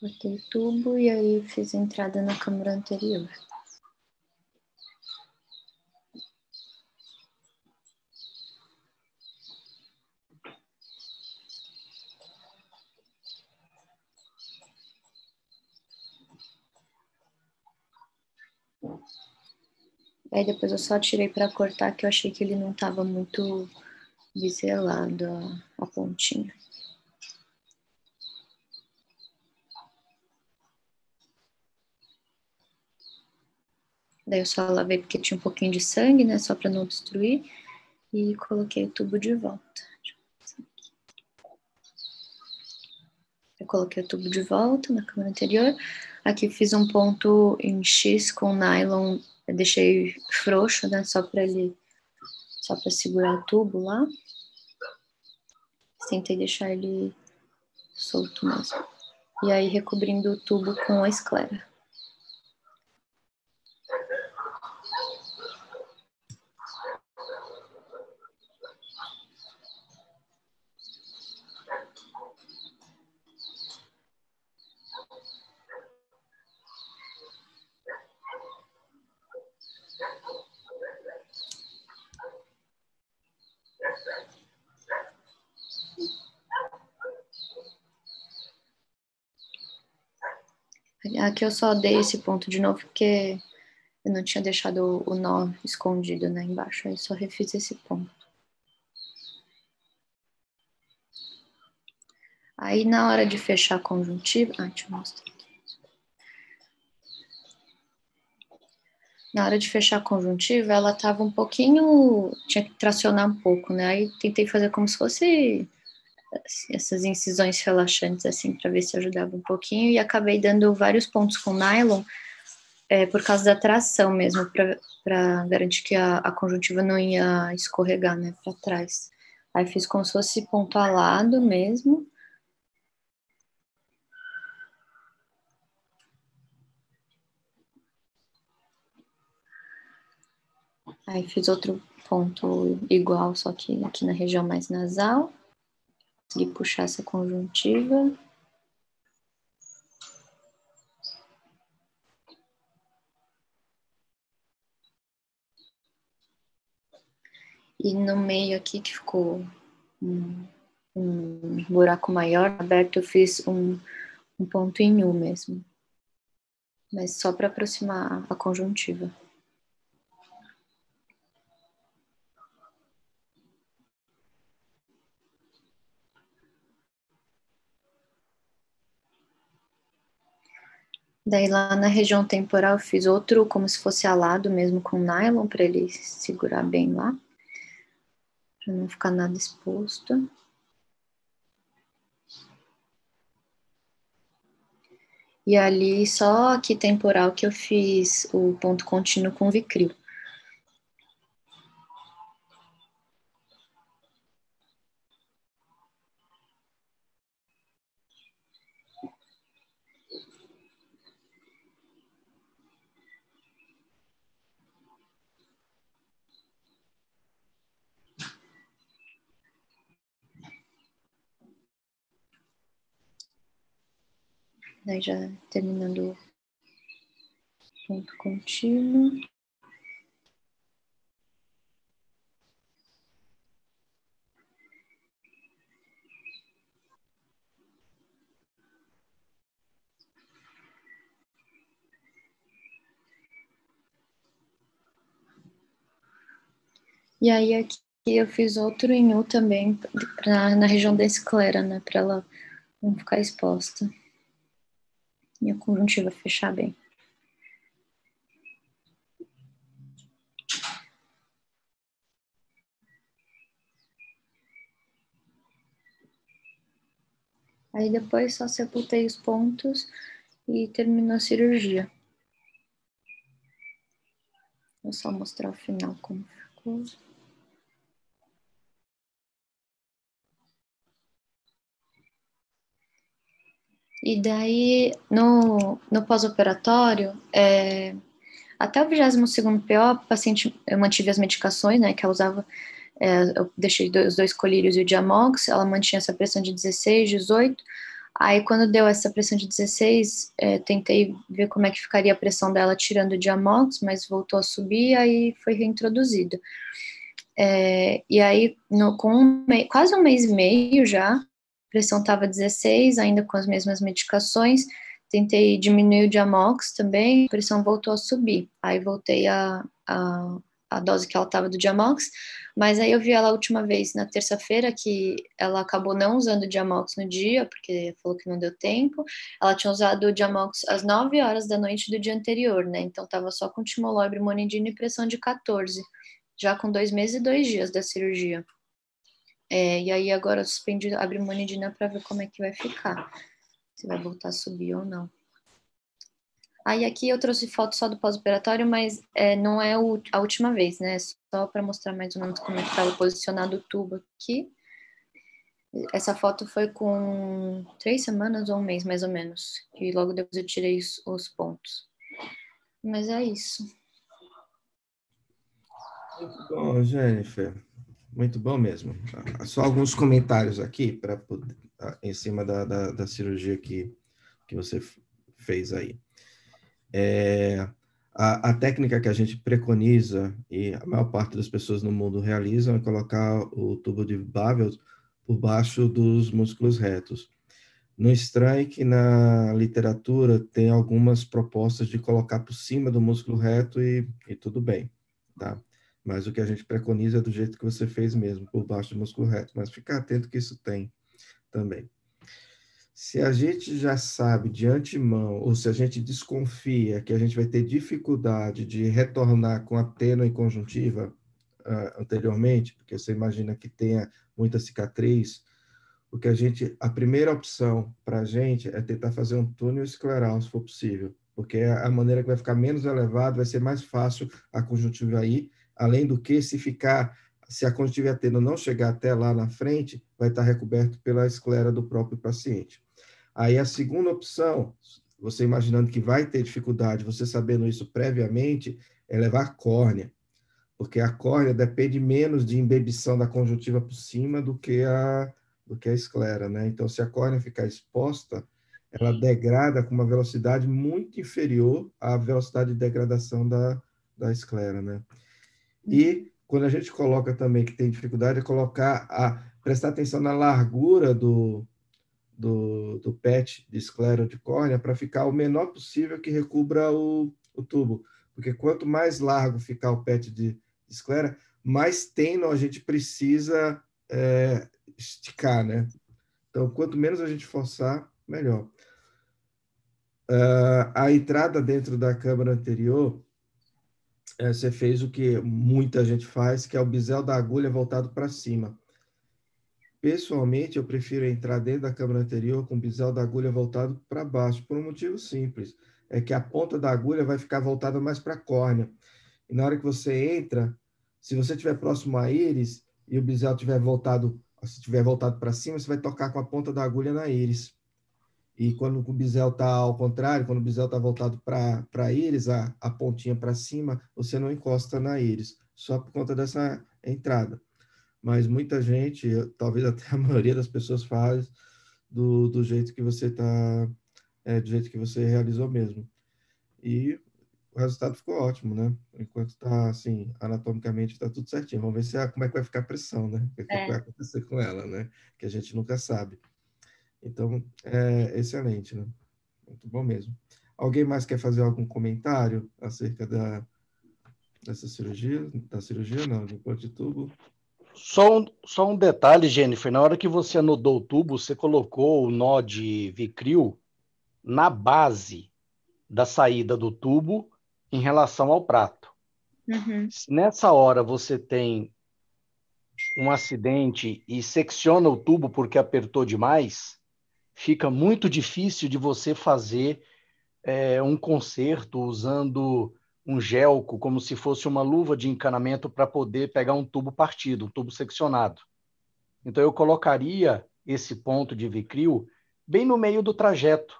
Cortei o tubo e aí fiz a entrada na câmara anterior. Aí depois eu só tirei para cortar, que eu achei que ele não estava muito biselado a pontinha. Daí eu só lavei porque tinha um pouquinho de sangue, né? Só para não obstruir. E coloquei o tubo de volta. Eu coloquei o tubo de volta na câmera anterior. Aqui fiz um ponto em X com nylon. Eu deixei frouxo, né? Só para segurar o tubo lá. Tentei deixar ele solto mesmo. E aí recobrindo o tubo com a esclera. Aqui eu só dei esse ponto de novo porque eu não tinha deixado o nó escondido, né, embaixo. Aí só refiz esse ponto. Aí na hora de fechar a conjuntiva... Ah, deixa eu mostrar aqui. Na hora de fechar a conjuntiva, ela tava um pouquinho... Tinha que tracionar um pouco, né? Aí tentei fazer como se fosse... essas incisões relaxantes assim para ver se ajudava um pouquinho e acabei dando vários pontos com nylon por causa da tração mesmo para garantir que a conjuntiva não ia escorregar, né, para trás. Aí fiz como se fosse ponto alado mesmo. Aí fiz outro ponto igual, só que aqui na região mais nasal. Consegui puxar essa conjuntiva. E no meio aqui que ficou um buraco maior aberto, eu fiz um ponto em U mesmo. Mas só para aproximar a conjuntiva. Daí lá na região temporal eu fiz outro como se fosse alado mesmo com nylon para ele segurar bem lá, para não ficar nada exposto. E ali só aqui temporal que eu fiz o ponto contínuo com Vicryl. Daí já terminando o ponto contínuo. E aí aqui eu fiz outro em U também, na região da esclera, né? Para ela não ficar exposta. Minha conjuntiva fechar bem. Aí depois só sepultei os pontos e terminou a cirurgia. Vou só mostrar o final como ficou. E daí, no pós-operatório, até o 22º PO, o paciente, eu mantive as medicações, né, que ela usava, eu deixei os dois colírios e o diamox, ela mantinha essa pressão de 16, 18, aí quando deu essa pressão de 16, tentei ver como é que ficaria a pressão dela tirando o diamox, mas voltou a subir, aí foi reintroduzido. E aí, quase um mês e meio já, a pressão estava 16, ainda com as mesmas medicações. Tentei diminuir o diamox também, a pressão voltou a subir. Aí voltei a dose que ela estava do diamox, mas aí eu vi ela a última vez na terça-feira, que ela acabou não usando o diamox no dia, porque falou que não deu tempo. Ela tinha usado o diamox às 9 horas da noite do dia anterior, né? Então estava só com timolol, monidina e pressão de 14, já com 2 meses e 2 dias da cirurgia. E aí agora eu suspendi a brimonidina para ver como é que vai ficar, se vai voltar a subir ou não. Aí aqui eu trouxe foto só do pós-operatório, mas não é a última vez, né? Só para mostrar mais ou menos como é que estava posicionado o tubo aqui. Essa foto foi com 3 semanas ou um mês, mais ou menos. E logo depois eu tirei os pontos. Mas é isso. Muito bom, Jennifer. Muito bom mesmo. Só alguns comentários aqui para em cima da cirurgia que você fez aí. A técnica que a gente preconiza e a maior parte das pessoas no mundo realizam é colocar o tubo de Babel por baixo dos músculos retos. Não estranhe que na literatura tem algumas propostas de colocar por cima do músculo reto e tudo bem, tá? Mas o que a gente preconiza é do jeito que você fez mesmo, por baixo do músculo reto. Mas fica atento que isso tem também. Se a gente já sabe de antemão, ou se a gente desconfia que a gente vai ter dificuldade de retornar com a tênue conjuntiva anteriormente, porque você imagina que tenha muita cicatriz, o que a primeira opção para a gente é tentar fazer um túnel escleral, se for possível, porque é a maneira que vai ficar menos elevado, vai ser mais fácil a conjuntiva ir, além do que se a conjuntiva e a tênue não chegar até lá na frente, vai estar recoberto pela esclera do próprio paciente. Aí a segunda opção, você imaginando que vai ter dificuldade, você sabendo isso previamente, é levar a córnea, porque a córnea depende menos de embebição da conjuntiva por cima do que a esclera, né? Então, se a córnea ficar exposta, ela degrada com uma velocidade muito inferior à velocidade de degradação da esclera, né? E quando a gente coloca também que tem dificuldade, é prestar atenção na largura do PET de esclera ou de córnea para ficar o menor possível que recubra o tubo. Porque quanto mais largo ficar o PET de esclera, mais tênue a gente precisa esticar, né? Então, quanto menos a gente forçar, melhor. A entrada dentro da câmara anterior, você fez o que muita gente faz, que é o bisel da agulha voltado para cima. Pessoalmente, eu prefiro entrar dentro da câmara anterior com o bisel da agulha voltado para baixo, por um motivo simples. É que a ponta da agulha vai ficar voltada mais para a córnea. E na hora que você entra, se você estiver próximo à íris e o bisel estiver voltado para cima, você vai tocar com a ponta da agulha na íris. E quando o bisel está ao contrário, quando o bisel está voltado para a íris, a pontinha para cima, você não encosta na íris, só por conta dessa entrada. Mas muita gente, talvez até a maioria das pessoas faz do jeito que você do jeito que você realizou mesmo. E o resultado ficou ótimo, né? Enquanto está, assim, anatomicamente está tudo certinho. Vamos ver como é que vai ficar a pressão, né? O que vai acontecer com ela, né? Que a gente nunca sabe. Então, é excelente, né? Muito bom mesmo. Alguém mais quer fazer algum comentário acerca dessa cirurgia? Da cirurgia, não, do implante de tubo? Só um detalhe, Jennifer. Na hora que você anudou o tubo, você colocou o nó de Vicryl na base da saída do tubo em relação ao prato. Uhum. Se nessa hora você tem um acidente e secciona o tubo porque apertou demais, fica muito difícil de você fazer um conserto usando um gelco, como se fosse uma luva de encanamento para poder pegar um tubo partido, um tubo seccionado. Então, eu colocaria esse ponto de Vicryl bem no meio do trajeto,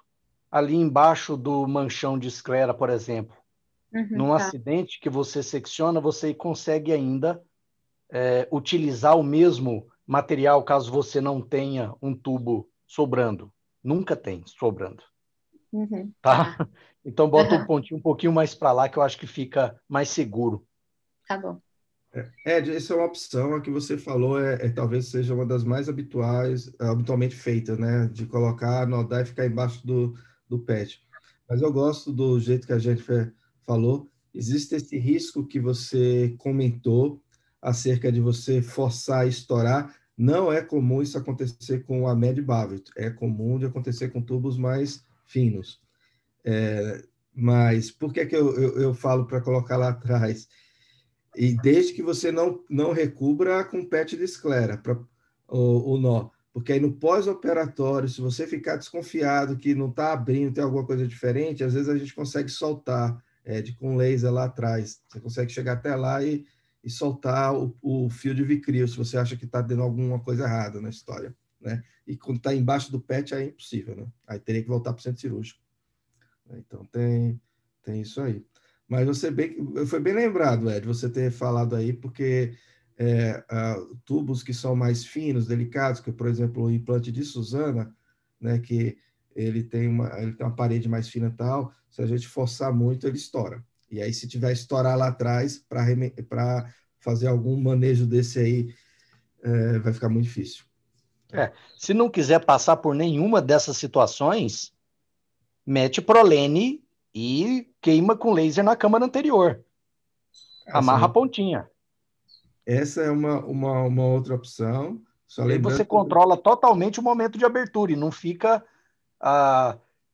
ali embaixo do manchão de esclera, por exemplo. Uhum, num acidente que você secciona, você consegue ainda utilizar o mesmo material caso você não tenha um tubo sobrando. Nunca tem sobrando. Uhum. Tá? Então, bota um pontinho um pouquinho mais para lá, que eu acho que fica mais seguro. Tá bom. Essa é uma opção, a que você falou, talvez seja uma das mais habitualmente feitas, né? De colocar, anodar e ficar embaixo do pet. Mas eu gosto do jeito que a gente falou. Existe esse risco que você comentou acerca de você forçar e estourar. Não é comum isso acontecer com a média Babbitt, é comum de acontecer com tubos mais finos. Mas por que eu falo para colocar lá atrás? E desde que você não recubra com pet de esclera o nó, porque aí no pós-operatório, se você ficar desconfiado que não está abrindo, tem alguma coisa diferente, às vezes a gente consegue soltar com laser lá atrás. Você consegue chegar até lá e soltar o fio de Vicryl, se você acha que está dando alguma coisa errada na história. né? E quando está embaixo do PET aí é impossível, né? Aí teria que voltar para o centro cirúrgico. Então tem isso aí. Mas você foi bem lembrado, Ed, você ter falado aí, porque tubos que são mais finos, delicados, que, por exemplo, o implante de Suzana, né, que ele tem uma parede mais fina e tal, se a gente forçar muito, ele estoura. E aí, se tiver estourar lá atrás, para fazer algum manejo desse aí, vai ficar muito difícil. Se não quiser passar por nenhuma dessas situações, mete Prolene e queima com laser na câmara anterior. Amarra a pontinha. Essa é uma outra opção. Só aí você controla totalmente o momento de abertura e não fica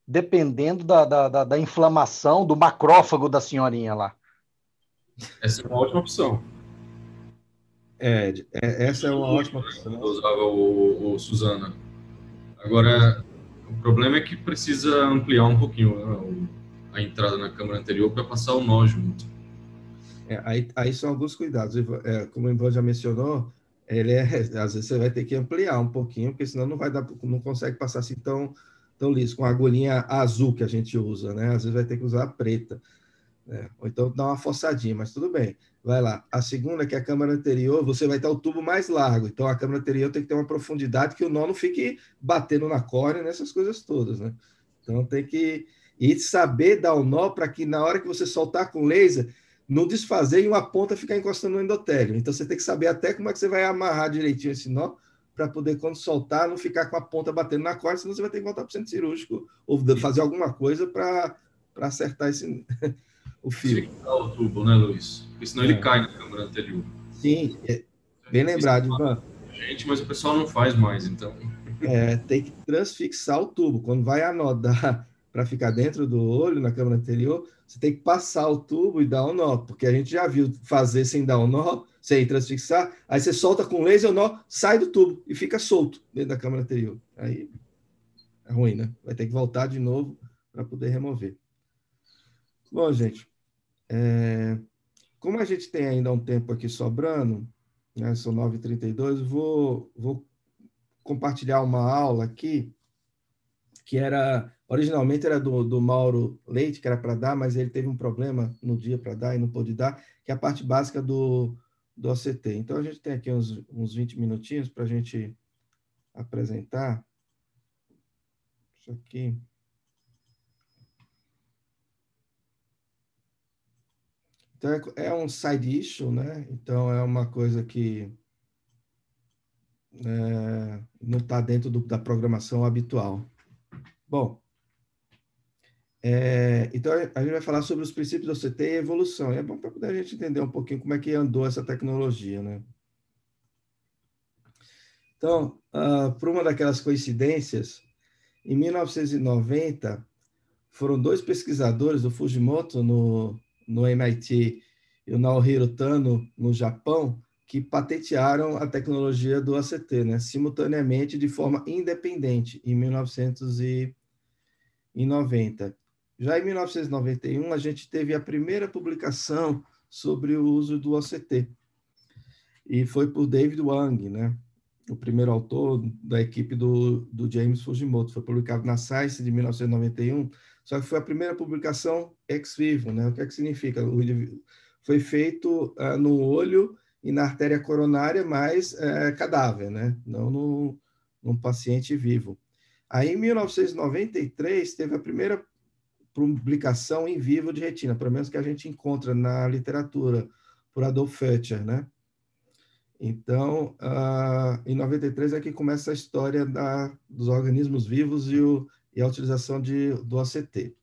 dependendo da inflamação do macrófago da senhorinha lá. Essa é uma ótima opção. Essa é uma ótima opção. Eu usava o Suzana. Agora, o problema é que precisa ampliar um pouquinho a entrada na câmara anterior para passar o nó junto. Aí são alguns cuidados. Como o Ivan já mencionou, às vezes você vai ter que ampliar um pouquinho, porque senão não consegue passar assim tão liso, com a agulhinha azul que a gente usa, né? Às vezes vai ter que usar a preta, né? Ou então dá uma forçadinha, mas tudo bem, vai lá. A segunda, que é a câmara anterior, você vai ter o tubo mais largo, então a câmara anterior tem que ter uma profundidade que o nó não fique batendo na córnea, nessas coisas todas, né? Então tem que saber dar o nó para que na hora que você soltar com laser, não desfazer e uma ponta ficar encostando no endotélio. Então você tem que saber até como é que você vai amarrar direitinho esse nó, para poder, quando soltar, não ficar com a ponta batendo na corda, senão você vai ter que voltar para o centro cirúrgico ou fazer alguma coisa para acertar o fio. Tem que dar o tubo, né, Luiz? Porque senão ele cai na câmara anterior. Sim, bem lembrado, Ivan. Gente, mas o pessoal não faz mais, então. Tem que transfixar o tubo. Quando vai anodar para ficar dentro do olho, na câmara anterior, você tem que passar o tubo e dar o nó, porque a gente já viu fazer sem dar o nó, sem transfixar, aí você solta com laser, o nó sai do tubo e fica solto dentro da câmara anterior. Aí é ruim, né? Vai ter que voltar de novo para poder remover. Bom, gente, como a gente tem ainda um tempo aqui sobrando, né, são 9h32, vou compartilhar uma aula aqui, que originalmente era do Mauro Leite, que era para dar, mas ele teve um problema no dia para dar e não pôde dar, que é a parte básica do OCT. Então, a gente tem aqui uns 20 minutinhos para a gente apresentar. Isso aqui. Então, é um side issue, né? Então, é uma coisa que não está dentro da programação habitual. Bom, então a gente vai falar sobre os princípios do OCT e a evolução. E é bom para poder a gente entender um pouquinho como é que andou essa tecnologia, né? Então, por uma daquelas coincidências, em 1990, foram dois pesquisadores, o Fujimoto no MIT e o Naohiro Tano no Japão, que patentearam a tecnologia do OCT, né? Simultaneamente, de forma independente, em 1990. Já em 1991, a gente teve a primeira publicação sobre o uso do OCT. E foi por David Wang, né? O primeiro autor da equipe do James Fujimoto. Foi publicado na Science de 1991, só que foi a primeira publicação ex vivo, né? O que é que significa? Foi feito no olho e na artéria coronária, mas cadáver, né? Não num paciente vivo. Aí, em 1993, teve a primeira publicação em vivo de retina, pelo menos que a gente encontra na literatura, por Adolf Fetcher, né? Então, em 93 é que começa a história dos organismos vivos e a utilização do OCT.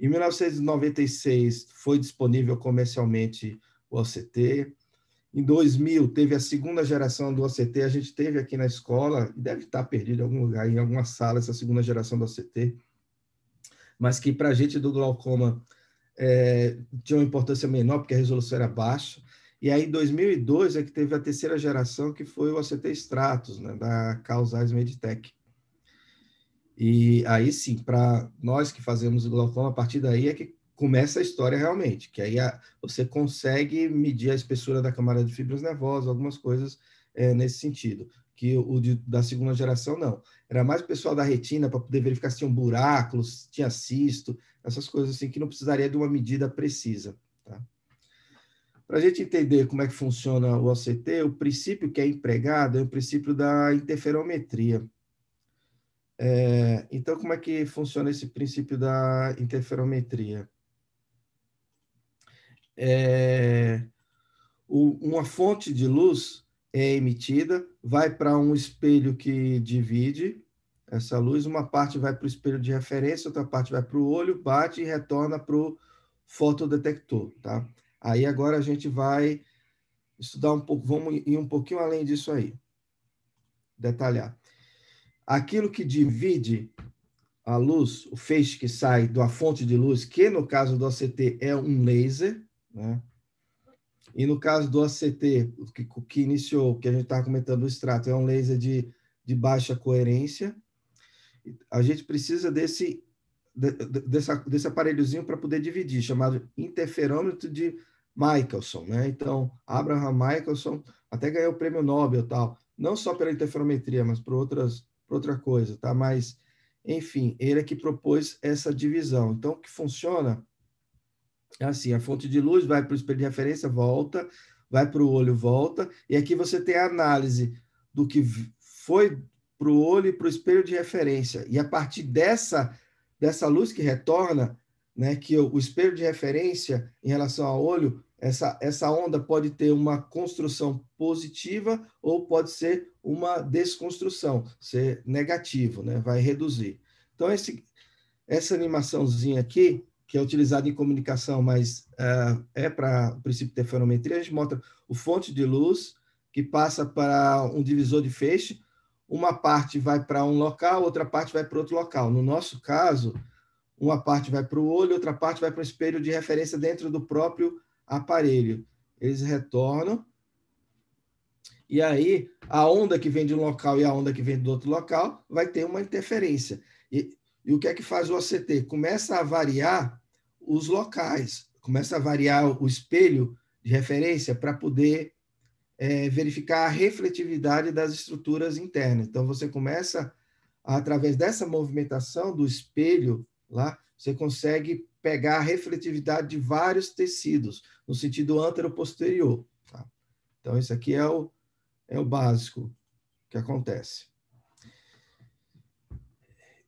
Em 1996, foi disponível comercialmente o OCT. Em 2000, teve a segunda geração do OCT, a gente teve aqui na escola, deve estar perdido em algum lugar, em alguma sala, essa segunda geração do OCT, mas que para a gente do glaucoma tinha uma importância menor, porque a resolução era baixa. E aí, em 2002, é que teve a terceira geração, que foi o OCT Stratus, né, da Carl Zeiss Meditec. E aí sim, para nós que fazemos glaucoma, a partir daí é que começa a história realmente, que aí você consegue medir a espessura da camada de fibras nervosas, algumas coisas nesse sentido. que o da segunda geração não. Era mais o pessoal da retina para poder verificar se tinha um buraco, se tinha cisto, essas coisas assim que não precisaria de uma medida precisa. Tá? Para a gente entender como é que funciona o OCT, o princípio que é empregado é o princípio da interferometria. Então, como é que funciona esse princípio da interferometria? Uma fonte de luz é emitida, vai para um espelho que divide essa luz, uma parte vai para o espelho de referência, outra parte vai para o olho, bate e retorna para o fotodetector, tá? Aí agora a gente vai estudar um pouco, vamos ir um pouquinho além disso aí, detalhar. Aquilo que divide a luz, o feixe que sai da fonte de luz, que no caso do OCT é um laser, né? E no caso do OCT, que iniciou, que a gente estava comentando o extrato, é um laser de baixa coerência. A gente precisa desse aparelhozinho para poder dividir, chamado interferômetro de Michelson, né? Então, Abraham Michelson até ganhou o prêmio Nobel e tal, não só pela interferometria, mas por outra coisa, tá? Mas, enfim, ele é que propôs essa divisão. Então, o que funciona é assim, a fonte de luz vai para o espelho de referência, volta, vai para o olho, volta, e aqui você tem a análise do que foi para o olho e para o espelho de referência. E a partir dessa luz que retorna, né, que o espelho de referência em relação ao olho, essa onda pode ter uma construção positiva ou pode ser uma desconstrução, ser negativo, né, vai reduzir. Então, essa animaçãozinha aqui, que é utilizada em comunicação, mas é para o princípio de interferometria, a gente mostra a fonte de luz que passa para um divisor de feixe, uma parte vai para um local, outra parte vai para outro local. No nosso caso, uma parte vai para o olho, outra parte vai para o espelho de referência dentro do próprio aparelho. Eles retornam, e aí a onda que vem de um local e a onda que vem do outro local vai ter uma interferência. E o que é que faz o OCT? Começa a variar os locais, começa a variar o espelho de referência para poder verificar a refletividade das estruturas internas. Então, você começa, através dessa movimentação do espelho lá, você consegue pegar a refletividade de vários tecidos, no sentido antero-posterior. Tá? Então, isso aqui é o básico que acontece.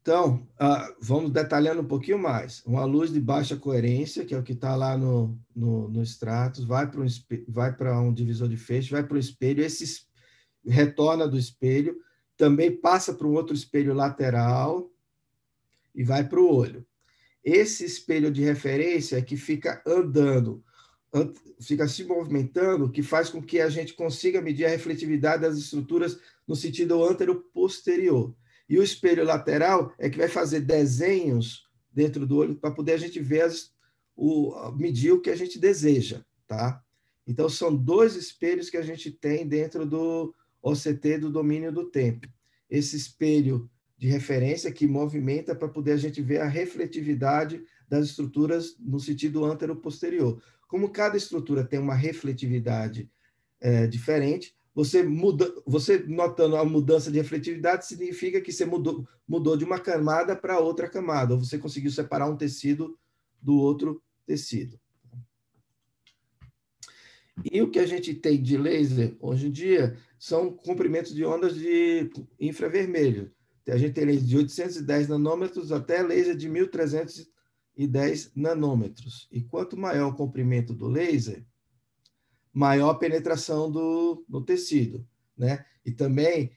Então, vamos detalhando um pouquinho mais. Uma luz de baixa coerência, que é o que está lá no Stratus, vai para um divisor de feixe, vai para o espelho, esse retorna do espelho, também passa para um outro espelho lateral e vai para o olho. Esse espelho de referência é que fica andando, fica se movimentando, que faz com que a gente consiga medir a refletividade das estruturas no sentido antero-posterior. E o espelho lateral é que vai fazer desenhos dentro do olho para poder a gente ver medir o que a gente deseja, tá? Então, são dois espelhos que a gente tem dentro do OCT do domínio do tempo. Esse espelho de referência que movimenta para poder a gente ver a refletividade das estruturas no sentido antero-posterior. Como cada estrutura tem uma refletividade diferente, você notando a mudança de refletividade significa que você mudou de uma camada para outra camada, ou você conseguiu separar um tecido do outro tecido. E o que a gente tem de laser hoje em dia são comprimentos de ondas de infravermelho. A gente tem laser de 810 nanômetros até laser de 1310 nanômetros. E quanto maior o comprimento do laser, maior penetração no tecido, né? E também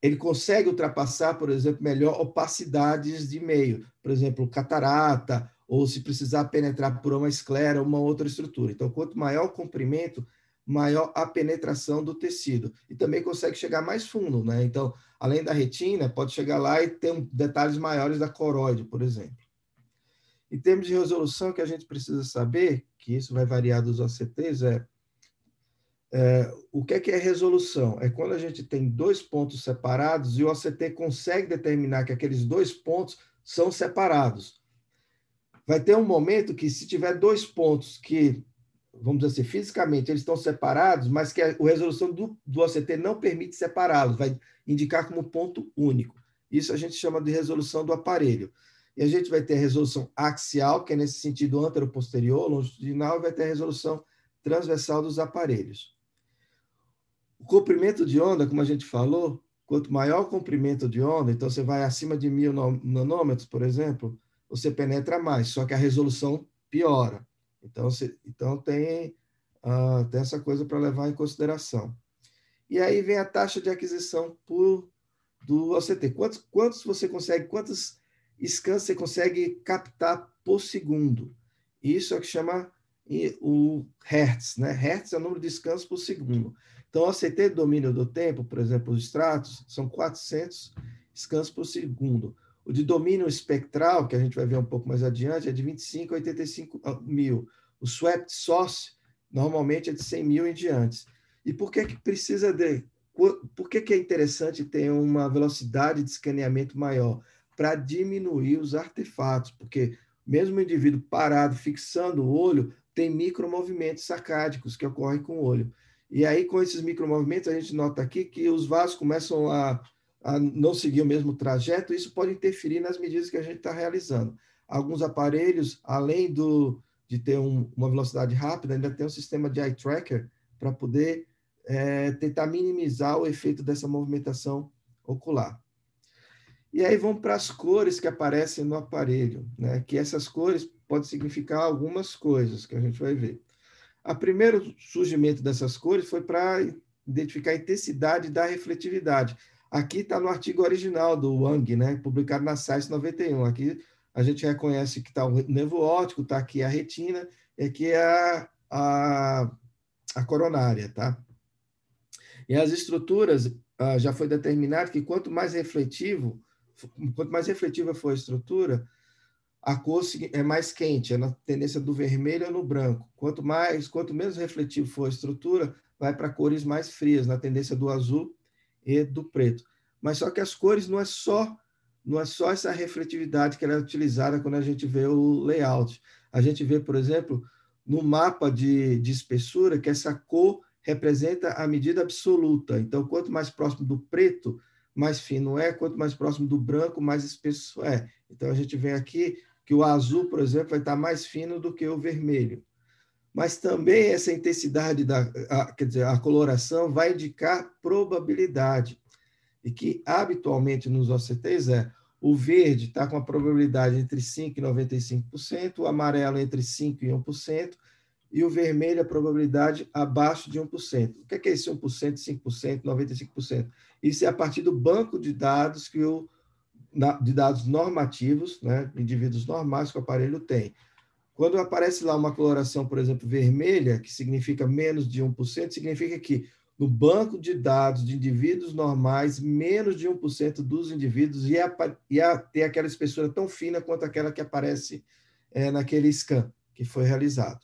ele consegue ultrapassar, por exemplo, melhor opacidades de meio, por exemplo, catarata, ou se precisar penetrar por uma esclera ou uma outra estrutura. Então, quanto maior o comprimento, maior a penetração do tecido. E também consegue chegar mais fundo, né? Então, além da retina, pode chegar lá e ter detalhes maiores da coroide, por exemplo. Em termos de resolução, o que a gente precisa saber, que isso vai variar dos OCTs, o que é resolução? É quando a gente tem dois pontos separados e o OCT consegue determinar que aqueles dois pontos são separados. Vai ter um momento que, se tiver dois pontos que vamos dizer assim, fisicamente eles estão separados, mas que a resolução do OCT não permite separá-los, vai indicar como ponto único. Isso a gente chama de resolução do aparelho. E a gente vai ter a resolução axial, que é nesse sentido antero-posterior, longitudinal, e vai ter a resolução transversal dos aparelhos. O comprimento de onda, como a gente falou, quanto maior o comprimento de onda, então você vai acima de 1000 nanômetros, por exemplo, você penetra mais, só que a resolução piora. Então, tem essa coisa para levar em consideração. E aí vem a taxa de aquisição do OCT. Quantos scans você consegue captar por segundo? Isso é o que chama o hertz, né? Hertz é o número de scans por segundo. Então, o OCT do domínio do tempo, por exemplo, os Stratus, são 400 scans por segundo. O de domínio espectral, que a gente vai ver um pouco mais adiante, é de 25 a 85 mil. O swept source, normalmente, é de 100 mil em diante. E por que que precisa de... Por que que é interessante ter uma velocidade de escaneamento maior? Para diminuir os artefatos, porque mesmo o indivíduo parado, fixando o olho, tem micromovimentos sacádicos que ocorrem com o olho. E aí, com esses micromovimentos, a gente nota aqui que os vasos começam a não seguir o mesmo trajeto, isso pode interferir nas medidas que a gente está realizando. Alguns aparelhos, além de ter uma velocidade rápida, ainda tem um sistema de eye tracker para poder tentar minimizar o efeito dessa movimentação ocular. E aí vamos para as cores que aparecem no aparelho, né? Que essas cores podem significar algumas coisas que a gente vai ver. O primeiro surgimento dessas cores foi para identificar a intensidade da refletividade. Aqui está no artigo original do Wang, né? Publicado na Science 91. Aqui a gente reconhece que está o nervo óptico, está aqui a retina, e aqui a coronária, tá? E as estruturas, já foi determinado que quanto mais refletiva for a estrutura, a cor é mais quente, é na tendência do vermelho ou no branco. Quanto menos refletivo for a estrutura, vai para cores mais frias, na tendência do azul e do preto. Mas só que as cores não é só essa refletividade que ela é utilizada quando a gente vê o layout. A gente vê, por exemplo, no mapa de espessura, que essa cor representa a medida absoluta. Então, quanto mais próximo do preto, mais fino é, quanto mais próximo do branco, mais espesso é. Então, a gente vê aqui que o azul, por exemplo, vai estar mais fino do que o vermelho. Mas também essa intensidade, a coloração, vai indicar probabilidade. E que, habitualmente, nos OCTs, o verde está com a probabilidade entre 5% e 95%, o amarelo entre 5% e 1%, e o vermelho, a probabilidade abaixo de 1%. O que é esse 1%, 5%, 95%? Isso é a partir do banco de dados de dados normativos, né, indivíduos normais que o aparelho tem. Quando aparece lá uma coloração, por exemplo, vermelha, que significa menos de 1%, significa que no banco de dados de indivíduos normais, menos de 1% dos indivíduos ia ter aquela espessura tão fina quanto aquela que aparece naquele scan que foi realizado.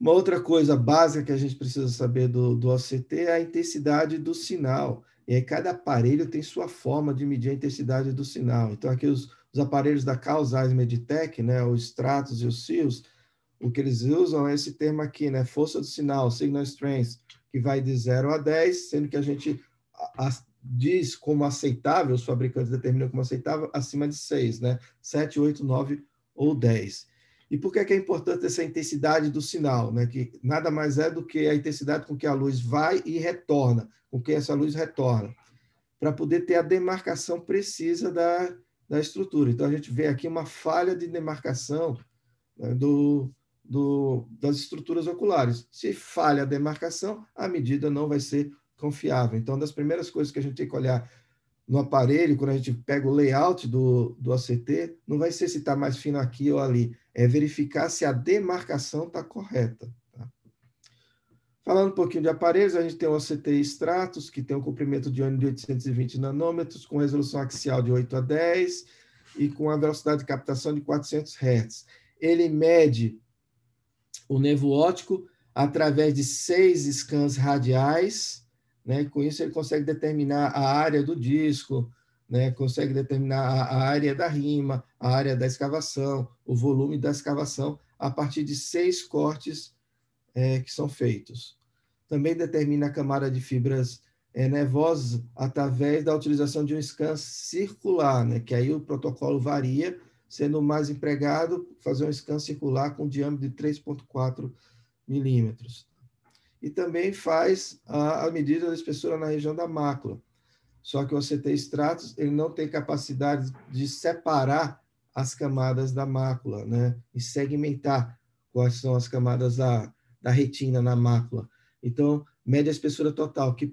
Uma outra coisa básica que a gente precisa saber do OCT é a intensidade do sinal. E aí cada aparelho tem sua forma de medir a intensidade do sinal. Então, aqui os aparelhos da Causais Meditec, né, os Stratus e os Cirrus, o que eles usam é esse termo aqui, né, força do sinal, signal strength, que vai de 0 a 10, sendo que a gente diz como aceitável, os fabricantes determinam como aceitável, acima de 6, né, 7, 8, 9 ou 10. E por que é importante essa intensidade do sinal, né? Que nada mais é do que a intensidade com que a luz vai e retorna, com que essa luz retorna, para poder ter a demarcação precisa da estrutura. Então, a gente vê aqui uma falha de demarcação, né, das estruturas oculares. Se falha a demarcação, a medida não vai ser confiável. Então, uma das primeiras coisas que a gente tem que olhar no aparelho, quando a gente pega o layout do OCT, não vai ser se está mais fino aqui ou ali, é verificar se a demarcação está correta. Tá? Falando um pouquinho de aparelhos, a gente tem o OCT Stratus, que tem um comprimento de onda de 820 nanômetros, com resolução axial de 8 a 10, e com a velocidade de captação de 400 Hz. Ele mede o nervo óptico através de 6 scans radiais, né? Com isso, ele consegue determinar a área do disco, né? Consegue determinar a área da rima, a área da escavação, o volume da escavação a partir de 6 cortes que são feitos. Também determina a camada de fibras nervosas através da utilização de um scan circular, né? Que aí o protocolo varia, sendo mais empregado fazer um scan circular com diâmetro de 3,4 milímetros. E também faz a medida da espessura na região da mácula. Só que o OCT Stratus ele não tem capacidade de separar as camadas da mácula, né? E segmentar quais são as camadas da retina na mácula. Então, mede a espessura total, que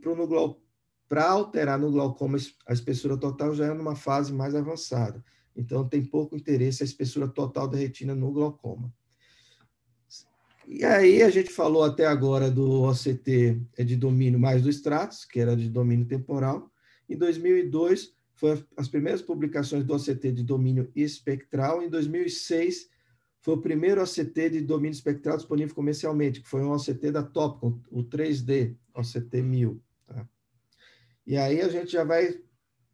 para alterar no glaucoma a espessura total já é numa fase mais avançada. Então, tem pouco interesse a espessura total da retina no glaucoma. E aí, a gente falou até agora do OCT de domínio mais do Stratus, que era de domínio temporal. Em 2002, foram as primeiras publicações do OCT de domínio espectral. Em 2006, foi o primeiro OCT de domínio espectral disponível comercialmente, que foi um OCT da Topcon, o 3D, OCT1000. Tá? E aí, a gente já vai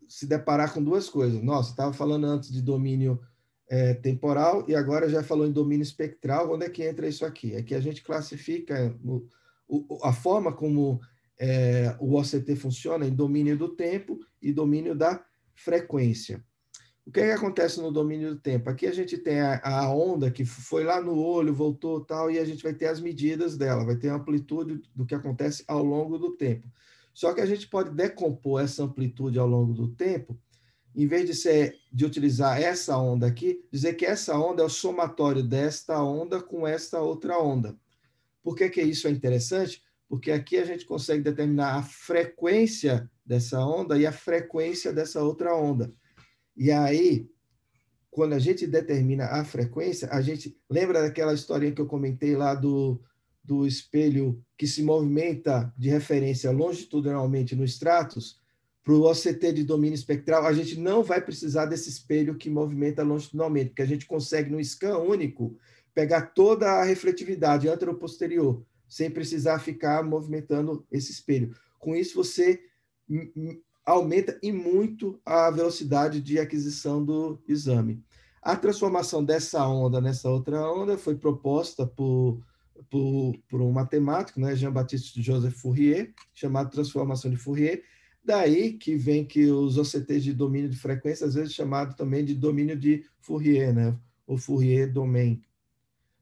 se deparar com duas coisas. Nossa, estava falando antes de domínio temporal e agora já falou em domínio espectral. Onde é que entra isso aqui? É que a gente classifica a forma como o OCT funciona em domínio do tempo e domínio da frequência. O que é que acontece no domínio do tempo? Aqui a gente tem a onda que foi lá no olho, voltou tal, e a gente vai ter as medidas dela, vai ter a amplitude do que acontece ao longo do tempo. Só que a gente pode decompor essa amplitude ao longo do tempo, em vez de utilizar essa onda aqui, dizer que essa onda é o somatório desta onda com esta outra onda. Por que isso é interessante? Porque aqui a gente consegue determinar a frequência dessa onda e a frequência dessa outra onda. E aí, quando a gente determina a frequência, a gente lembra daquela historinha que eu comentei lá do espelho que se movimenta de referência longitudinalmente no Stratus? Para o OCT de domínio espectral, a gente não vai precisar desse espelho que movimenta longitudinalmente, porque a gente consegue, num scan único, pegar toda a refletividade antero-posterior, sem precisar ficar movimentando esse espelho. Com isso, você aumenta e muito a velocidade de aquisição do exame. A transformação dessa onda nessa outra onda foi proposta por um matemático, né, Jean-Baptiste Joseph Fourier, chamado transformação de Fourier. Daí que vem que os OCTs de domínio de frequência, às vezes chamado também de domínio de Fourier, né? Ou Fourier Domain,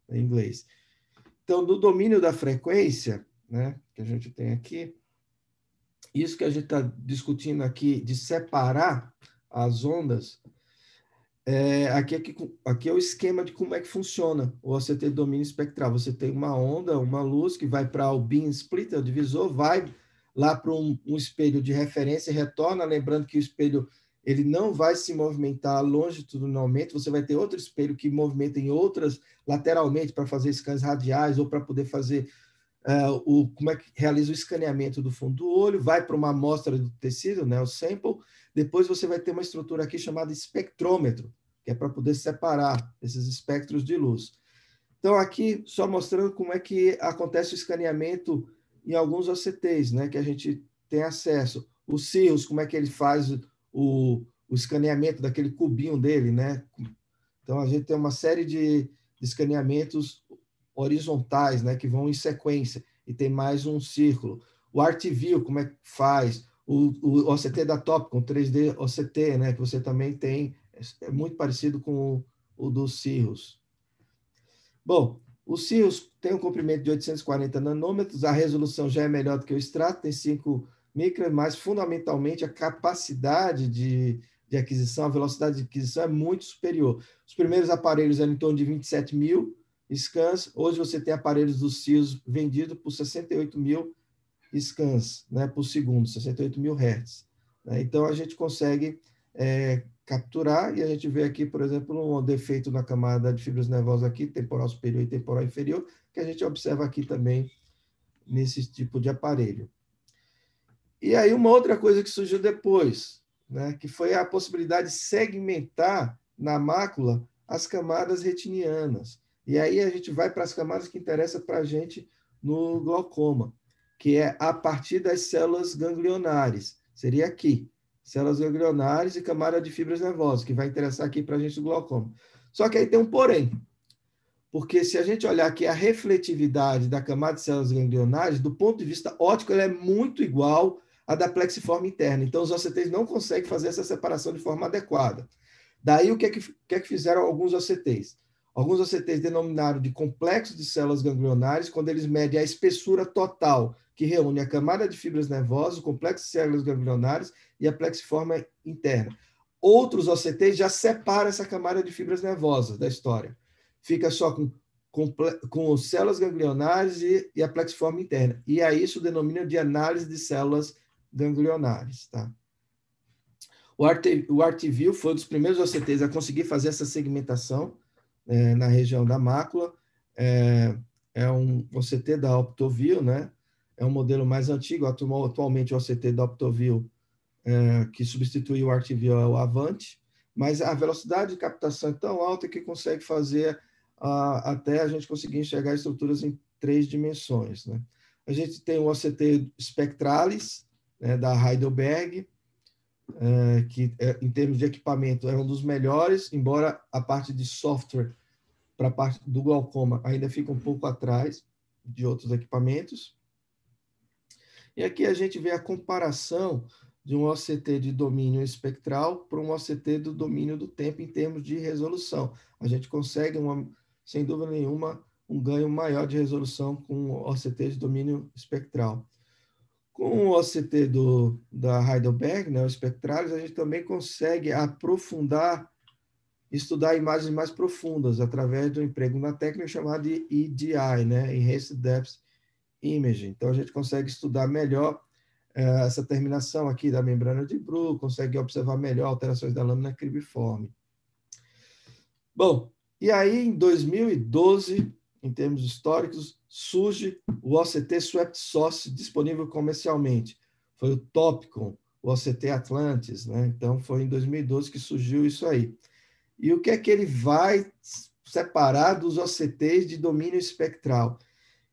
em inglês. Então, do domínio da frequência, né, que a gente tem aqui, isso que a gente está discutindo aqui de separar as ondas, aqui é o esquema de como é que funciona o OCT de domínio espectral. Você tem uma onda, uma luz que vai para o beam splitter, o divisor, vai lá para um espelho de referência e retorna, lembrando que o espelho ele não vai se movimentar longitudinalmente, você vai ter outro espelho que movimenta em outras lateralmente para fazer scans radiais ou para poder fazer como é que realiza o escaneamento do fundo do olho, vai para uma amostra do tecido, né, o sample, depois você vai ter uma estrutura aqui chamada espectrômetro, que é para poder separar esses espectros de luz. Então aqui só mostrando como é que acontece o escaneamento em alguns OCTs, né, que a gente tem acesso. O Cirrus, como é que ele faz o escaneamento daquele cubinho dele, né? Então, a gente tem uma série de escaneamentos horizontais, né, que vão em sequência, e tem mais um círculo. O ArtView, como é que faz? O OCT da Topcon, 3D OCT, né, que você também tem, é muito parecido com o do Cirrus. Bom, o Cirrus tem um comprimento de 840 nanômetros, a resolução já é melhor do que o Stratus, tem 5 micras, mas fundamentalmente a capacidade de aquisição, a velocidade de aquisição é muito superior. Os primeiros aparelhos eram em torno de 27 mil scans, hoje você tem aparelhos do Cirrus vendidos por 68 mil scans, né, por segundo, 68 mil hertz. Então a gente consegue capturar, e a gente vê aqui, por exemplo, um defeito na camada de fibras nervosas aqui, temporal superior e temporal inferior, que a gente observa aqui também nesse tipo de aparelho. E aí uma outra coisa que surgiu depois, né, que foi a possibilidade de segmentar na mácula as camadas retinianas. E aí a gente vai para as camadas que interessam para a gente no glaucoma, que é a partir das células ganglionares, seria aqui. células ganglionares e camada de fibras nervosas, que vai interessar aqui para a gente o glaucoma. Só que aí tem um porém, porque se a gente olhar aqui a refletividade da camada de células ganglionares, do ponto de vista óptico, ela é muito igual à da plexiforme interna. Então, os OCTs não conseguem fazer essa separação de forma adequada. Daí, o que é que fizeram alguns OCTs? Alguns OCTs denominaram de complexo de células ganglionares, quando eles medem a espessura total que reúne a camada de fibras nervosas, o complexo de células ganglionares e a plexiforme interna. Outros OCTs já separam essa camada de fibras nervosas da história. Fica só com células ganglionares e a plexiforme interna. E aí isso denomina de análise de células ganglionares. Tá? O ArtView foi um dos primeiros OCTs a conseguir fazer essa segmentação na região da mácula. É um OCT da OptoView, né? É um modelo mais antigo. Atualmente o OCT da OptoView, que substituiu o ArtView, é o Avanti, mas a velocidade de captação é tão alta que consegue fazer até a gente conseguir enxergar estruturas em 3 dimensões. Né? A gente tem o OCT Spectralis, né, da Heidelberg, que em termos de equipamento é um dos melhores, embora a parte de software para a parte do glaucoma ainda fica um pouco atrás de outros equipamentos. E aqui a gente vê a comparação de um OCT de domínio espectral para um OCT do domínio do tempo em termos de resolução. A gente consegue, sem dúvida nenhuma, um ganho maior de resolução com o OCT de domínio espectral. Com o OCT da Heidelberg, né, o Spectralis, a gente também consegue aprofundar, estudar imagens mais profundas através do emprego na técnica chamada de EDI, né, Enhanced Depth Imaging. Então, a gente consegue estudar melhor essa terminação aqui da membrana de Bruch, consegue observar melhor alterações da lâmina cribiforme. Bom, e aí em 2012, em termos históricos, surge o OCT Swept Source disponível comercialmente. Foi o Topcon, o OCT Atlantis, né? Então foi em 2012 que surgiu isso aí. E o que é que ele vai separar dos OCTs de domínio espectral?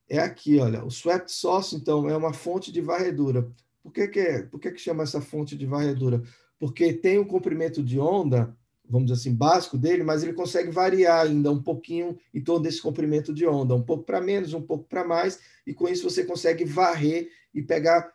É aqui, olha, o Swept Source, então, é uma fonte de varredura. Por que chama essa fonte de varredura? Porque tem um comprimento de onda, vamos dizer assim, básico dele, mas ele consegue variar ainda um pouquinho em torno desse comprimento de onda, um pouco para menos, um pouco para mais, e com isso você consegue varrer e pegar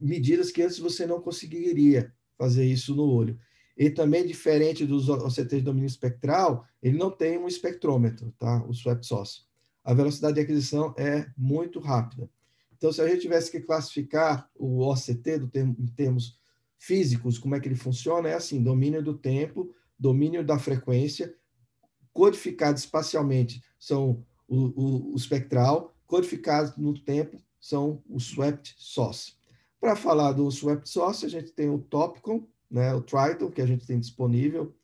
medidas que antes você não conseguiria fazer isso no olho. E também, diferente dos OCTs de domínio espectral, ele não tem um espectrômetro, tá? O Swept Source. A velocidade de aquisição é muito rápida. Então, se a gente tivesse que classificar o OCT em termos físicos, como é que ele funciona, é assim, domínio do tempo, domínio da frequência, codificado espacialmente são o espectral, codificado no tempo são o Swept Source. Para falar do Swept Source, a gente tem o Topcon, né, o Triton, que a gente tem disponível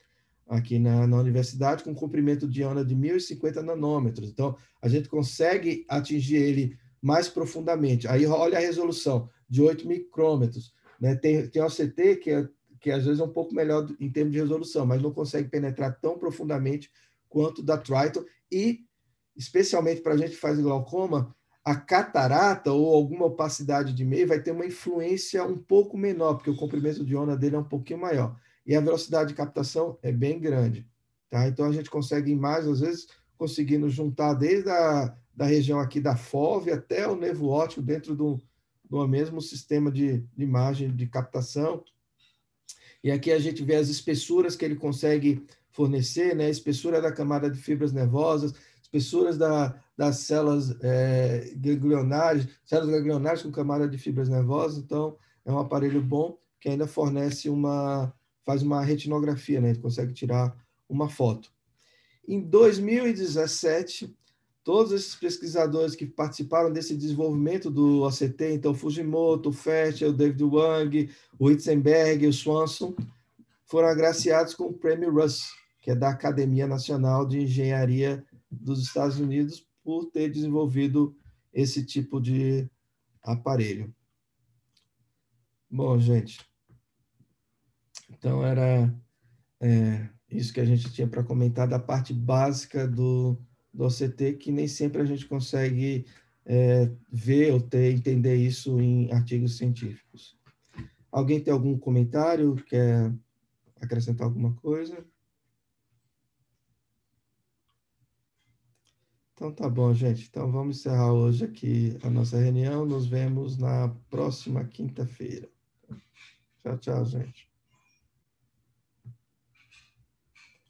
aqui na universidade, com comprimento de onda de 1050 nanômetros. Então, a gente consegue atingir ele mais profundamente. Aí, olha a resolução de 8 micrômetros. Né? Tem OCT que às vezes é um pouco melhor em termos de resolução, mas não consegue penetrar tão profundamente quanto da Triton. E, especialmente para a gente que faz glaucoma, a catarata ou alguma opacidade de meio vai ter uma influência um pouco menor, porque o comprimento de onda dele é um pouquinho maior. E a velocidade de captação é bem grande. Tá? Então, a gente consegue imagens, às vezes, conseguindo juntar desde da região aqui da fóvea até o nervo óptico dentro do mesmo sistema de imagem de captação. E aqui a gente vê as espessuras que ele consegue fornecer, né? Espessura da camada de fibras nervosas, espessuras das células ganglionares, células ganglionares com camada de fibras nervosas. Então, é um aparelho bom que ainda fornece faz uma retinografia, né? Ele consegue tirar uma foto. Em 2017, todos esses pesquisadores que participaram desse desenvolvimento do OCT, então Fujimoto, o Fetcher, o David Wang, o Hitzenberg, o Swanson, foram agraciados com o Prêmio Russ, que é da Academia Nacional de Engenharia dos Estados Unidos, por ter desenvolvido esse tipo de aparelho. Bom, gente, então, era isso que a gente tinha para comentar da parte básica do OCT, que nem sempre a gente consegue ver ou entender isso em artigos científicos. Alguém tem algum comentário? Quer acrescentar alguma coisa? Então tá bom, gente. Então vamos encerrar hoje aqui a nossa reunião. Nos vemos na próxima quinta-feira. Tchau, tchau, gente.